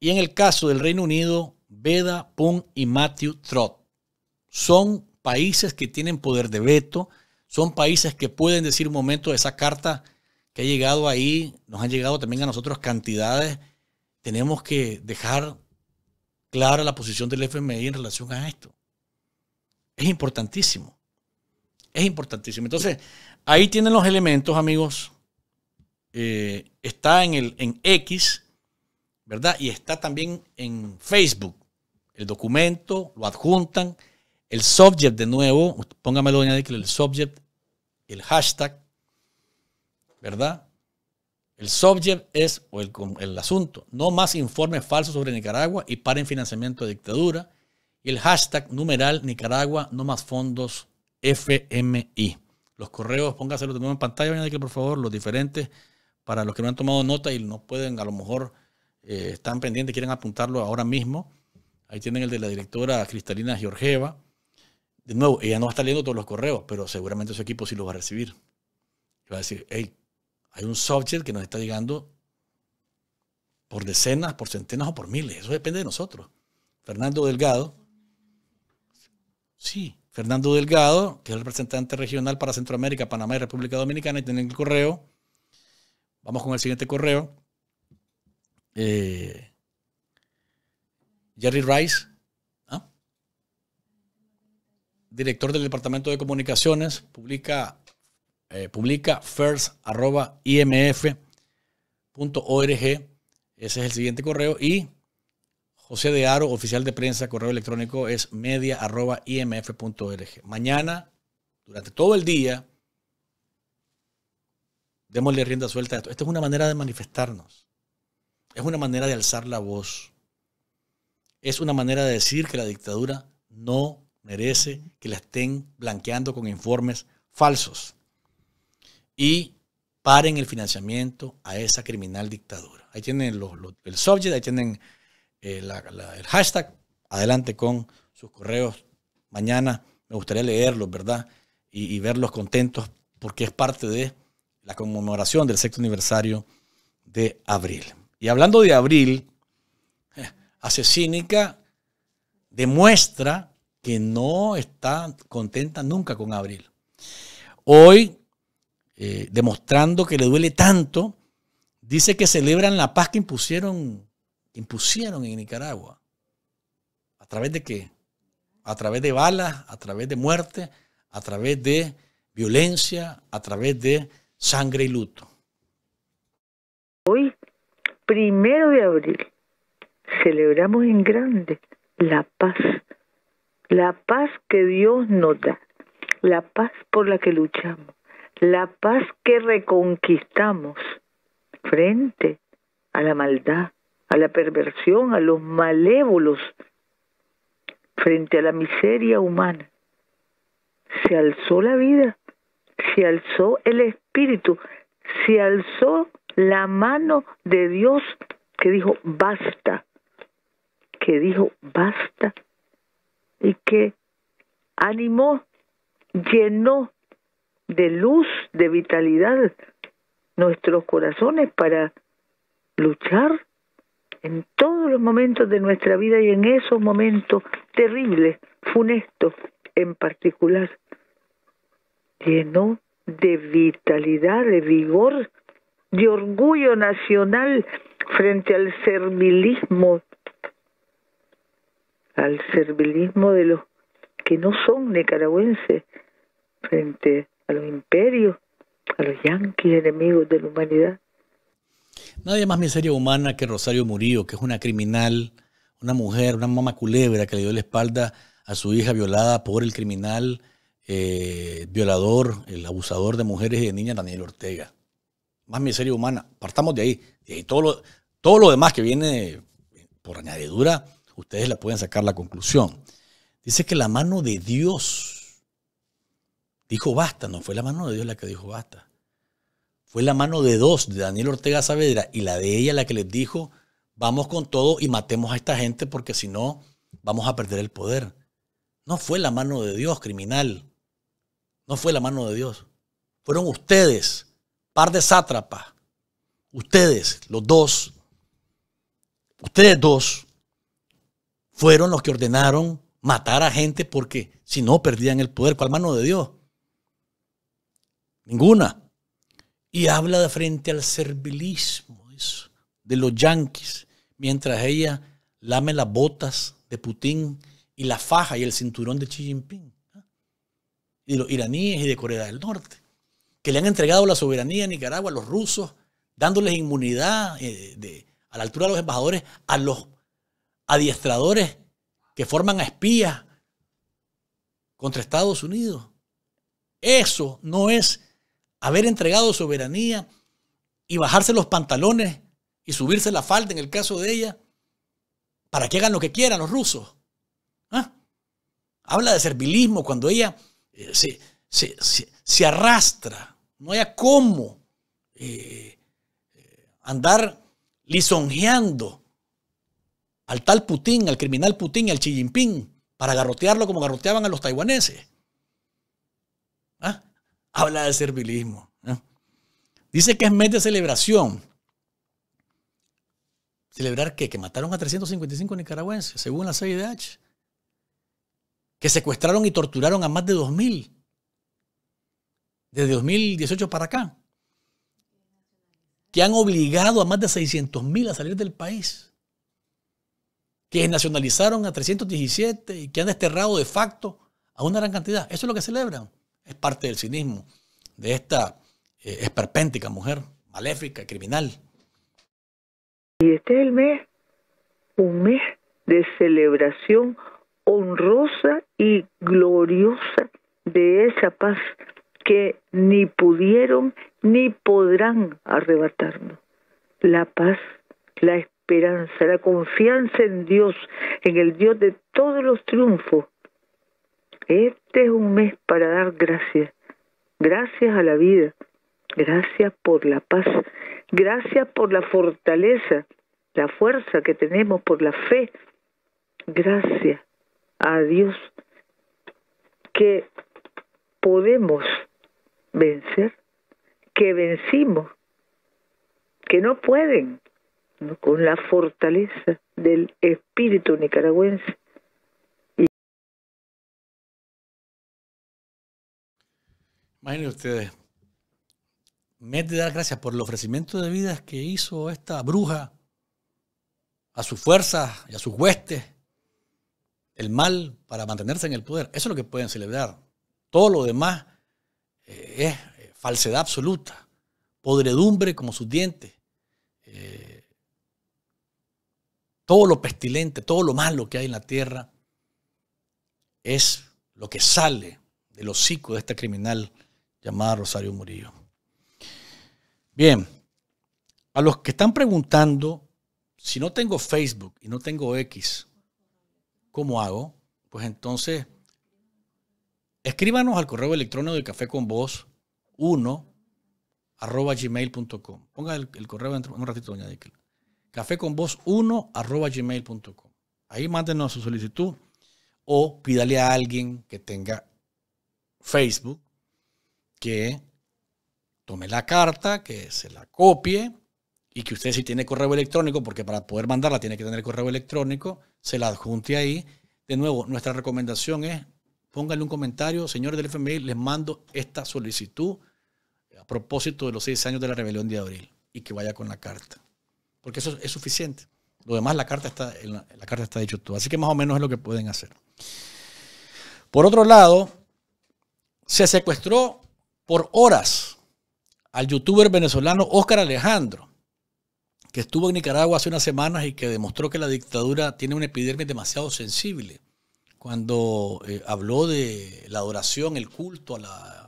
Y en el caso del Reino Unido, Beda Pung y Matthew Trott. Son países que tienen poder de veto, son países que pueden decir un momento, esa carta que ha llegado ahí, nos han llegado también a nosotros cantidades, tenemos que dejar clara la posición del FMI en relación a esto. Es importantísimo. Es importantísimo. Entonces, ahí tienen los elementos, amigos. Está en X, ¿verdad? Y está también en Facebook. El documento, lo adjuntan. El subject de nuevo, póngamelo, añadir el subject, el hashtag, ¿verdad? El subject es, o el asunto, no más informes falsos sobre Nicaragua y paren financiamiento de dictadura. Y el hashtag numeral Nicaragua, no más fondos FMI. Los correos, póngaselo de nuevo en pantalla, añadir por favor, los diferentes, para los que no han tomado nota y no pueden, a lo mejor están pendientes, quieren apuntarlo ahora mismo. Ahí tienen el de la directora Cristalina Georgieva. De nuevo, ella no está leyendo todos los correos, pero seguramente su equipo sí los va a recibir. Y va a decir, hey, hay un subject que nos está llegando por decenas, por centenas o por miles. Eso depende de nosotros. Fernando Delgado. Sí, Fernando Delgado, que es el representante regional para Centroamérica, Panamá y República Dominicana. Y tienen el correo. Vamos con el siguiente correo. Jerry Rice. Director del Departamento de Comunicaciones, publica first@imf.org. Ese es el siguiente correo. Y José de Aro, oficial de prensa, correo electrónico es media@imf.org. Mañana, durante todo el día, démosle rienda suelta a esto. Esta es una manera de manifestarnos. Es una manera de alzar la voz. Es una manera de decir que la dictadura no merece que la estén blanqueando con informes falsos y paren el financiamiento a esa criminal dictadura. Ahí tienen el subject, ahí tienen el hashtag. Adelante con sus correos. Mañana me gustaría leerlos, ¿verdad? Y verlos contentos porque es parte de la conmemoración del 6º aniversario de abril. Y hablando de abril, Asesínica demuestra que no está contenta nunca con abril. Hoy, demostrando que le duele tanto, dice que celebran la paz que impusieron en Nicaragua. ¿A través de qué? A través de balas, a través de muerte, a través de violencia, a través de sangre y luto. Hoy, 1 de abril, celebramos en grande la paz que Dios nos da, la paz por la que luchamos, la paz que reconquistamos frente a la maldad, a la perversión, a los malévolos, frente a la miseria humana. Se alzó la vida, se alzó el espíritu, se alzó la mano de Dios que dijo basta, y que animó, llenó de luz, de vitalidad nuestros corazones para luchar en todos los momentos de nuestra vida y en esos momentos terribles, funestos en particular. Llenó de vitalidad, de vigor, de orgullo nacional frente al servilismo, de los que no son nicaragüenses, frente a los imperios, a los yanquis enemigos de la humanidad. Nadie más miseria humana que Rosario Murillo, que es una criminal, una mujer, una mamá culebra que le dio la espalda a su hija violada por el criminal violador, el abusador de mujeres y de niñas, Daniel Ortega. Más miseria humana. Partamos de ahí. Todo lo demás que viene por añadidura, ustedes la pueden sacar la conclusión. Dice que la mano de Dios dijo basta. No fue la mano de Dios la que dijo basta. Fue la mano de dos, de Daniel Ortega Saavedra y la de ella, la que les dijo, vamos con todo y matemos a esta gente porque si no, vamos a perder el poder. No fue la mano de Dios, criminal. No fue la mano de Dios. Fueron ustedes, par de sátrapas. Ustedes, los dos, ustedes dos, fueron los que ordenaron matar a gente porque si no, perdían el poder. ¿Cuál mano de Dios? Ninguna. Y habla de frente al servilismo eso, de los yanquis, mientras ella lame las botas de Putin y la faja y el cinturón de Xi Jinping, ¿eh? Y de los iraníes y de Corea del Norte, que le han entregado la soberanía a Nicaragua, a los rusos, dándoles inmunidad a la altura de los embajadores, a los adiestradores que forman a espías contra Estados Unidos. Eso no es haber entregado soberanía y bajarse los pantalones y subirse la falda en el caso de ella para que hagan lo que quieran los rusos. ¿Ah? Habla de servilismo cuando ella se arrastra. No haya cómo andar lisonjeando al tal Putin, al criminal Putin y al Xi Jinping para garrotearlo como garroteaban a los taiwaneses. ¿Ah? Habla de servilismo, ¿no? Dice que es mes de celebración. ¿Celebrar qué? Que mataron a 355 nicaragüenses, según la CIDH. Que secuestraron y torturaron a más de 2.000. Desde 2018 para acá. Que han obligado a más de 600.000 a salir del país. Que nacionalizaron a 317 y que han desterrado de facto a una gran cantidad. Eso es lo que celebran. Es parte del cinismo de esta esperpéntica mujer, maléfica, criminal. Y este es el mes, un mes de celebración honrosa y gloriosa de esa paz que ni pudieron ni podrán arrebatarnos. La paz, la esperanza, la confianza en Dios, en el Dios de todos los triunfos. Este es un mes para dar gracias, gracias a la vida, gracias por la paz, gracias por la fortaleza, la fuerza que tenemos, por la fe, gracias a Dios que podemos vencer, que vencimos, que no pueden, ¿no? Con la fortaleza del espíritu nicaragüense. Imaginen ustedes, me he de dar gracias por el ofrecimiento de vidas que hizo esta bruja a sus fuerzas y a sus huestes, el mal para mantenerse en el poder. Eso es lo que pueden celebrar. Todo lo demás es falsedad absoluta, podredumbre como sus dientes, todo lo pestilente, todo lo malo que hay en la tierra es lo que sale del hocico de esta criminal llamada Rosario Murillo. Bien, a los que están preguntando, si no tengo Facebook y no tengo X, ¿cómo hago? Pues entonces, escríbanos al correo electrónico de cafeconvoz1@gmail.com. Ponga el correo dentro un ratito, doña Dickel. cafeconvoz1@gmail.com. Ahí mándenos su solicitud o pídale a alguien que tenga Facebook que tome la carta, que se la copie y que usted, si tiene correo electrónico, porque para poder mandarla tiene que tener correo electrónico, se la adjunte ahí. De nuevo, nuestra recomendación es: pónganle un comentario, señores del FMI, les mando esta solicitud a propósito de los 6 años de la rebelión de abril, y que vaya con la carta, porque eso es suficiente. Lo demás, la carta está dicho todo. Así que más o menos es lo que pueden hacer. Por otro lado, se secuestró por horas al youtuber venezolano Oscar Alejandro, que estuvo en Nicaragua hace unas semanas y que demostró que la dictadura tiene una epidemia demasiado sensible. Cuando habló de la adoración, el culto a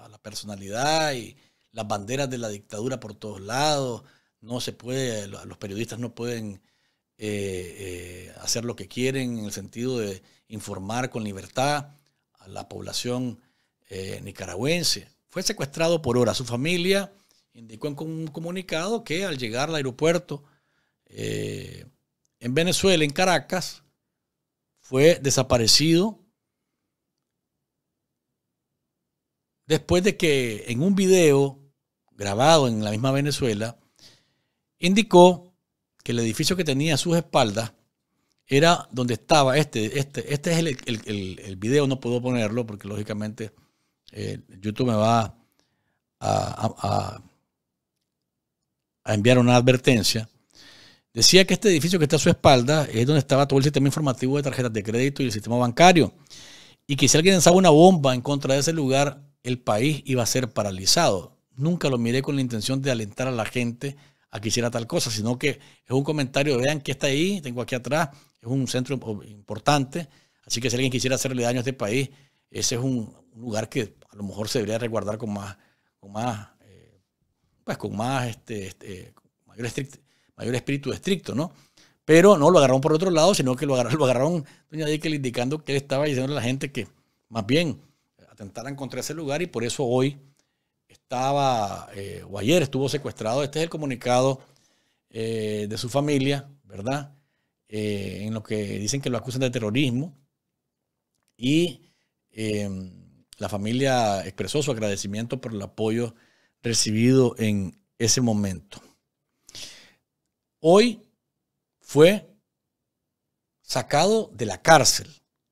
la personalidad y las banderas de la dictadura por todos lados, no se puede, los periodistas no pueden hacer lo que quieren en el sentido de informar con libertad a la población nicaragüense. Fue secuestrado por horas. Su familia indicó en un comunicado que al llegar al aeropuerto en Venezuela, en Caracas, fue desaparecido después de que en un video grabado en la misma Venezuela indicó que el edificio que tenía a sus espaldas era donde estaba este es el video. No puedo ponerlo porque lógicamente YouTube me va a enviar una advertencia. Decía que este edificio que está a su espalda es donde estaba todo el sistema informativo de tarjetas de crédito y el sistema bancario, y que si alguien lanzaba una bomba en contra de ese lugar, el país iba a ser paralizado. Nunca lo miré con la intención de alentar a la gente a que hiciera tal cosa, sino que es un comentario, vean que está ahí, tengo aquí atrás, es un centro importante, así que si alguien quisiera hacerle daño a este país, ese es un lugar que a lo mejor se debería resguardar con mayor espíritu estricto, ¿no? Pero no lo agarraron por otro lado, sino que lo agarraron doña Dickel, indicando que él estaba diciendo a la gente que más bien atentaran contra ese lugar, y por eso hoy ayer estuvo secuestrado. Este es el comunicado de su familia, ¿verdad? En lo que dicen que lo acusan de terrorismo, y la familia expresó su agradecimiento por el apoyo recibido en ese momento. Hoy fue sacado de la cárcel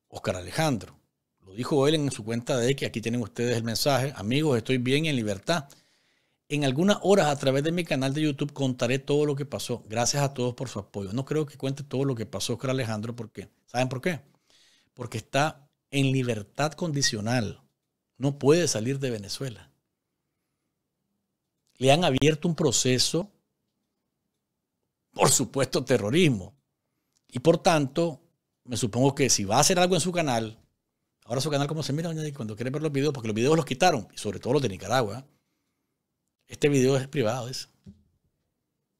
Oscar Alejandro. Lo dijo él en su cuenta de X. Aquí tienen ustedes el mensaje. Amigos, estoy bien y en libertad. En algunas horas, a través de mi canal de YouTube, contaré todo lo que pasó. Gracias a todos por su apoyo. No creo que cuente todo lo que pasó Oscar Alejandro. ¿Por qué? ¿Saben por qué? Porque está en libertad condicional. No puede salir de Venezuela. Le han abierto un proceso, por supuesto, terrorismo. Y por tanto, me supongo que si va a hacer algo en su canal, ahora su canal, como se mira, cuando quiere ver los videos, porque los videos los quitaron, y sobre todo los de Nicaragua. Este video es privado, es.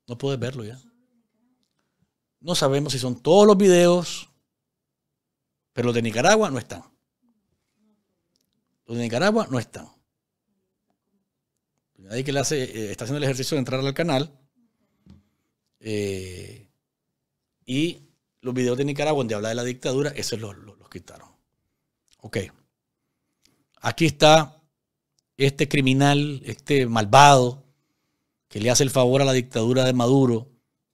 No puedes verlo ya. No sabemos si son todos los videos, pero los de Nicaragua no están. Los de Nicaragua no están. Nadie que le hace, está haciendo el ejercicio de entrar al canal. Y los videos de Nicaragua donde habla de la dictadura, esos los quitaron. Ok. Aquí está este criminal, este malvado, que le hace el favor a la dictadura de Maduro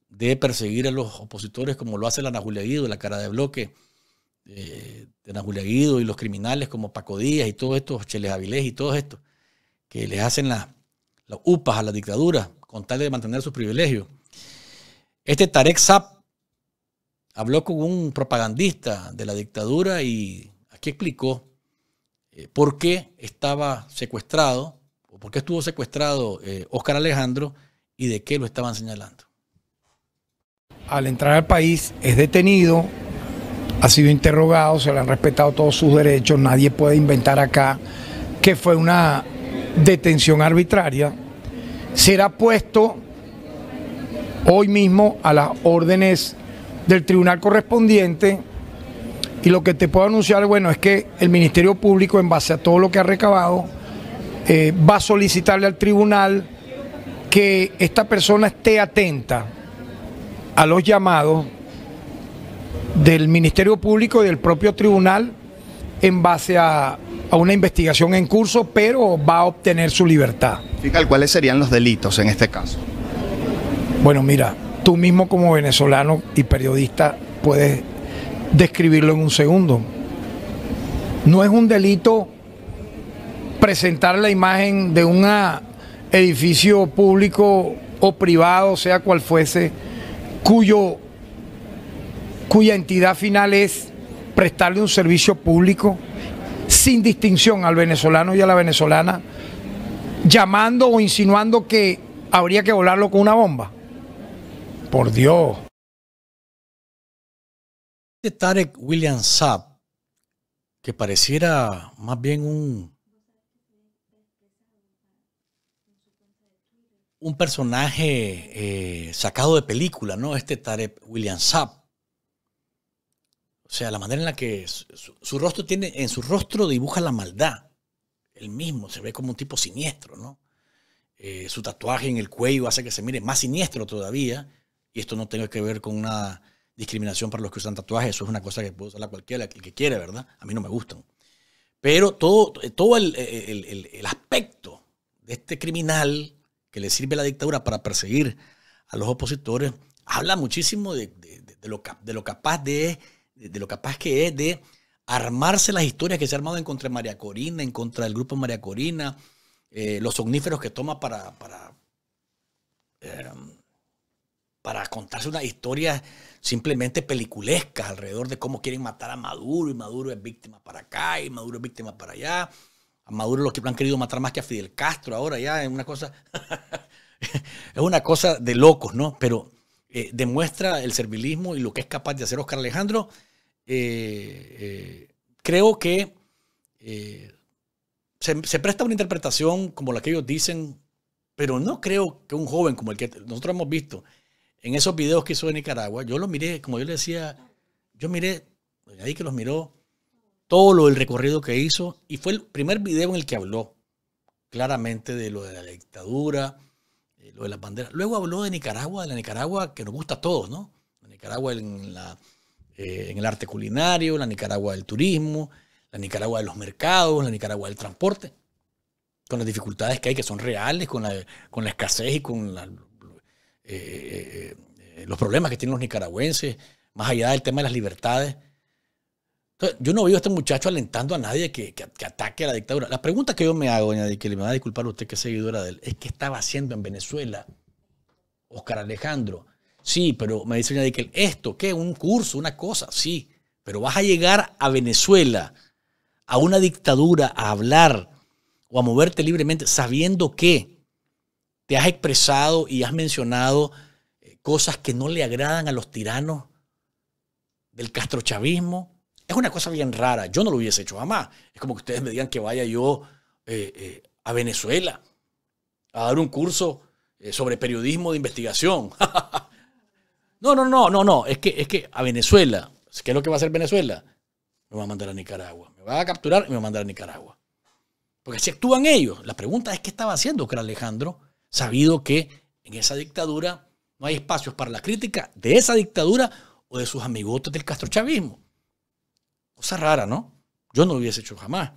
de perseguir a los opositores como lo hace la Ana Julia Guido, la cara de bloque de Ana Julia Guido, y los criminales como Paco Díaz y todos estos, Cheles Avilés y todos estos, que les hacen las upas a la dictadura con tal de mantener sus privilegios. Este Tarek Saab habló con un propagandista de la dictadura y aquí explicó por qué estaba secuestrado, o por qué estuvo secuestrado Oscar Alejandro y de qué lo estaban señalando. Al entrar al país es detenido, ha sido interrogado, se le han respetado todos sus derechos, nadie puede inventar acá que fue una detención arbitraria. Será puesto hoy mismo a las órdenes del tribunal correspondiente, y lo que te puedo anunciar, bueno, es que el Ministerio Público, en base a todo lo que ha recabado, va a solicitarle al tribunal que esta persona esté atenta a los llamados del Ministerio Público y del propio tribunal en base a una investigación en curso, pero va a obtener su libertad. Fiscal, ¿cuáles serían los delitos en este caso? Bueno, mira, tú mismo como venezolano y periodista puedes describirlo en un segundo. No es un delito presentar la imagen de un edificio público o privado, sea cual fuese, cuya entidad final es prestarle un servicio público sin distinción al venezolano y a la venezolana, llamando o insinuando que habría que volarlo con una bomba. Por Dios. Tarek William Saab, que pareciera más bien un personaje sacado de película, ¿no? Este Tarek William Saab. O sea, la manera en la que su rostro tiene, en su rostro dibuja la maldad. Él mismo se ve como un tipo siniestro, ¿no? Su tatuaje en el cuello hace que se mire más siniestro todavía. Y esto no tiene que ver con una discriminación para los que usan tatuajes. Eso es una cosa que puede usar cualquiera, el que quiere, ¿verdad? A mí no me gustan. Pero todo el aspecto de este criminal que le sirve a la dictadura para perseguir a los opositores, habla muchísimo de lo capaz que es de armarse las historias que se ha armado en contra de María Corina, en contra del grupo María Corina, los somníferos que toma para contarse unas historias simplemente peliculescas alrededor de cómo quieren matar a Maduro, y Maduro es víctima para acá, y Maduro es víctima para allá. A Maduro los que han querido matar más que a Fidel Castro ahora ya es una cosa es una cosa de locos, ¿no? Pero demuestra el servilismo y lo que es capaz de hacer Oscar Alejandro. Creo que se presta una interpretación como la que ellos dicen, pero no creo que un joven como el que nosotros hemos visto en esos videos que hizo de Nicaragua. Yo lo miré, como yo le decía, yo miré, ahí que los miró, todo el recorrido que hizo, y fue el primer video en el que habló claramente de lo de la dictadura, de lo de las banderas. Luego habló de Nicaragua, de la Nicaragua que nos gusta a todos, ¿no? La Nicaragua en el arte culinario, la Nicaragua del turismo, la Nicaragua de los mercados, la Nicaragua del transporte, con las dificultades que hay, que son reales, con la escasez y con los problemas que tienen los nicaragüenses, más allá del tema de las libertades. Entonces, yo no veo a este muchacho alentando a nadie que ataque a la dictadura. La pregunta que yo me hago, doña, que le va a disculpar a usted que es seguidora de él, es qué estaba haciendo en Venezuela Oscar Alejandro. Sí, pero me dice doña Dikel, ¿esto qué? ¿Un curso? ¿Una cosa? Sí, pero vas a llegar a Venezuela, a una dictadura, a hablar o a moverte libremente sabiendo que te has expresado y has mencionado cosas que no le agradan a los tiranos del castrochavismo. Es una cosa bien rara. Yo no lo hubiese hecho jamás. Es como que ustedes me digan que vaya yo a Venezuela a dar un curso sobre periodismo de investigación. No. Es que a Venezuela, ¿qué es lo que va a hacer Venezuela? Me va a mandar a Nicaragua. Me va a capturar y me va a mandar a Nicaragua. Porque así actúan ellos. La pregunta es qué estaba haciendo Oscar Alejandro, sabido que en esa dictadura no hay espacios para la crítica de esa dictadura o de sus amigotes del castrochavismo. Cosa rara, ¿no? Yo no lo hubiese hecho jamás.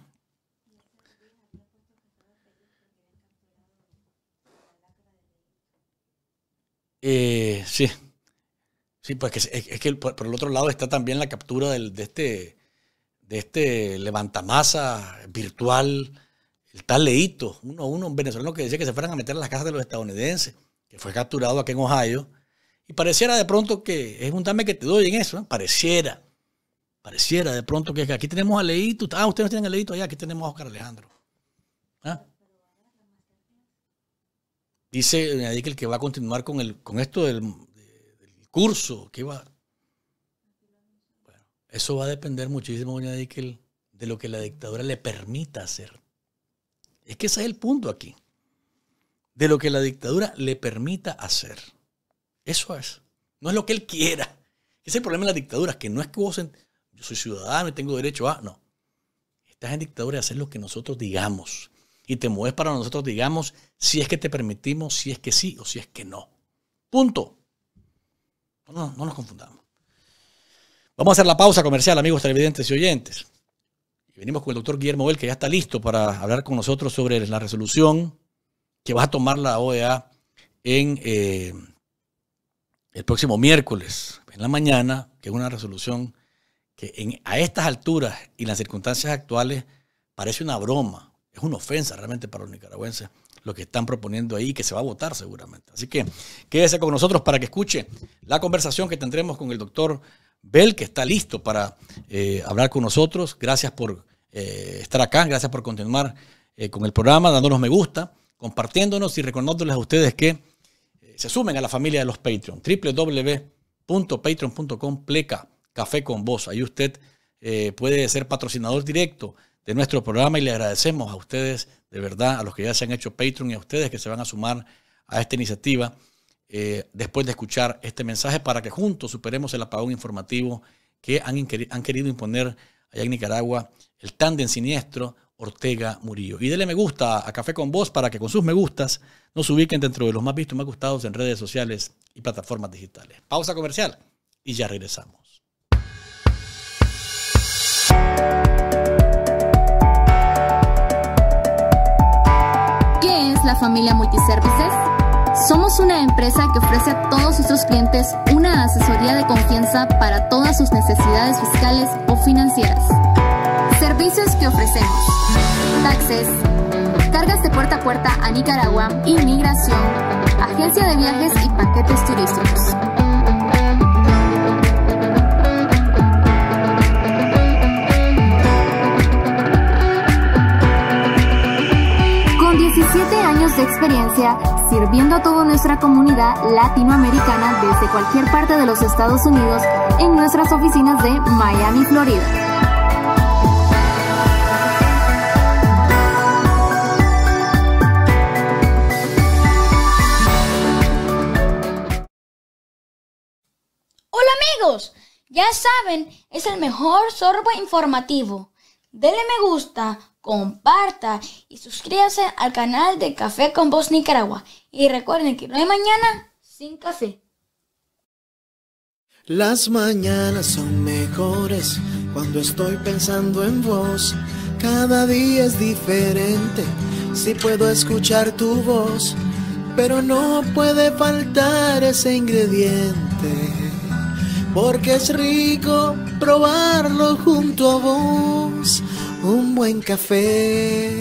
Sí, pues es que por el otro lado está también la captura de este levantamasa virtual, el tal Leito, un venezolano que decía que se fueran a meter a las casas de los estadounidenses, que fue capturado aquí en Ohio, y pareciera de pronto que es un dame que te doy en eso, ¿eh? Pareciera de pronto que aquí tenemos a Leito. Ah, ustedes tienen a Leito allá, aquí tenemos a Oscar Alejandro. ¿Ah? Dice doña Dikel que va a continuar con esto del curso. Que va. Bueno, eso va a depender muchísimo, doña Dikel, de lo que la dictadura le permita hacer. Es que ese es el punto aquí. De lo que la dictadura le permita hacer. Eso es. No es lo que él quiera. Ese es el problema de las dictaduras, que no es que vos... Yo soy ciudadano y tengo derecho a... No. Estás en dictadura de hacer lo que nosotros digamos. Y te mueves para nosotros digamos, si es que te permitimos, si es que sí o si es que no. Punto. No nos confundamos. Vamos a hacer la pausa comercial, amigos televidentes y oyentes. Y venimos con el doctor Guillermo Bell, que ya está listo para hablar con nosotros sobre la resolución que va a tomar la OEA en el próximo miércoles, en la mañana, que es una resolución que a estas alturas y las circunstancias actuales parece una broma, es una ofensa realmente para los nicaragüenses lo que están proponiendo ahí, que se va a votar seguramente. Así que quédese con nosotros para que escuche la conversación que tendremos con el doctor Bell, que está listo para hablar con nosotros. Gracias por estar acá, gracias por continuar con el programa, dándonos me gusta, compartiéndonos y recordándoles a ustedes que se sumen a la familia de los Patreon, www.patreon.com/Café con Voz. Ahí usted puede ser patrocinador directo de nuestro programa y le agradecemos a ustedes, de verdad, a los que ya se han hecho Patreon y a ustedes que se van a sumar a esta iniciativa después de escuchar este mensaje, para que juntos superemos el apagón informativo que han querido imponer allá en Nicaragua el tándem siniestro Ortega Murillo. Y dele me gusta a Café con Voz para que con sus me gustas nos ubiquen dentro de los más vistos y más gustados en redes sociales y plataformas digitales. Pausa comercial y ya regresamos. ¿Qué es la familia Multiservices? Somos una empresa que ofrece a todos nuestros clientes una asesoría de confianza para todas sus necesidades fiscales o financieras. Servicios que ofrecemos: taxes, cargas de puerta a puerta a Nicaragua, inmigración, agencia de viajes y paquetes turísticos. De experiencia sirviendo a toda nuestra comunidad latinoamericana desde cualquier parte de los Estados Unidos en nuestras oficinas de Miami, Florida. Hola amigos, ya saben, es el mejor sorbo informativo. Dele me gusta, comparta y suscríbase al canal de Café con Voz Nicaragua. Y recuerden que no hay mañana sin café. Las mañanas son mejores cuando estoy pensando en vos. Cada día es diferente, si puedo escuchar tu voz. Pero no puede faltar ese ingrediente, porque es rico probarlo junto a vos. Un buen café,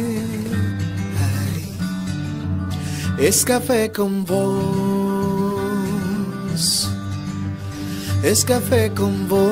ay, es café con vos, es café con vos.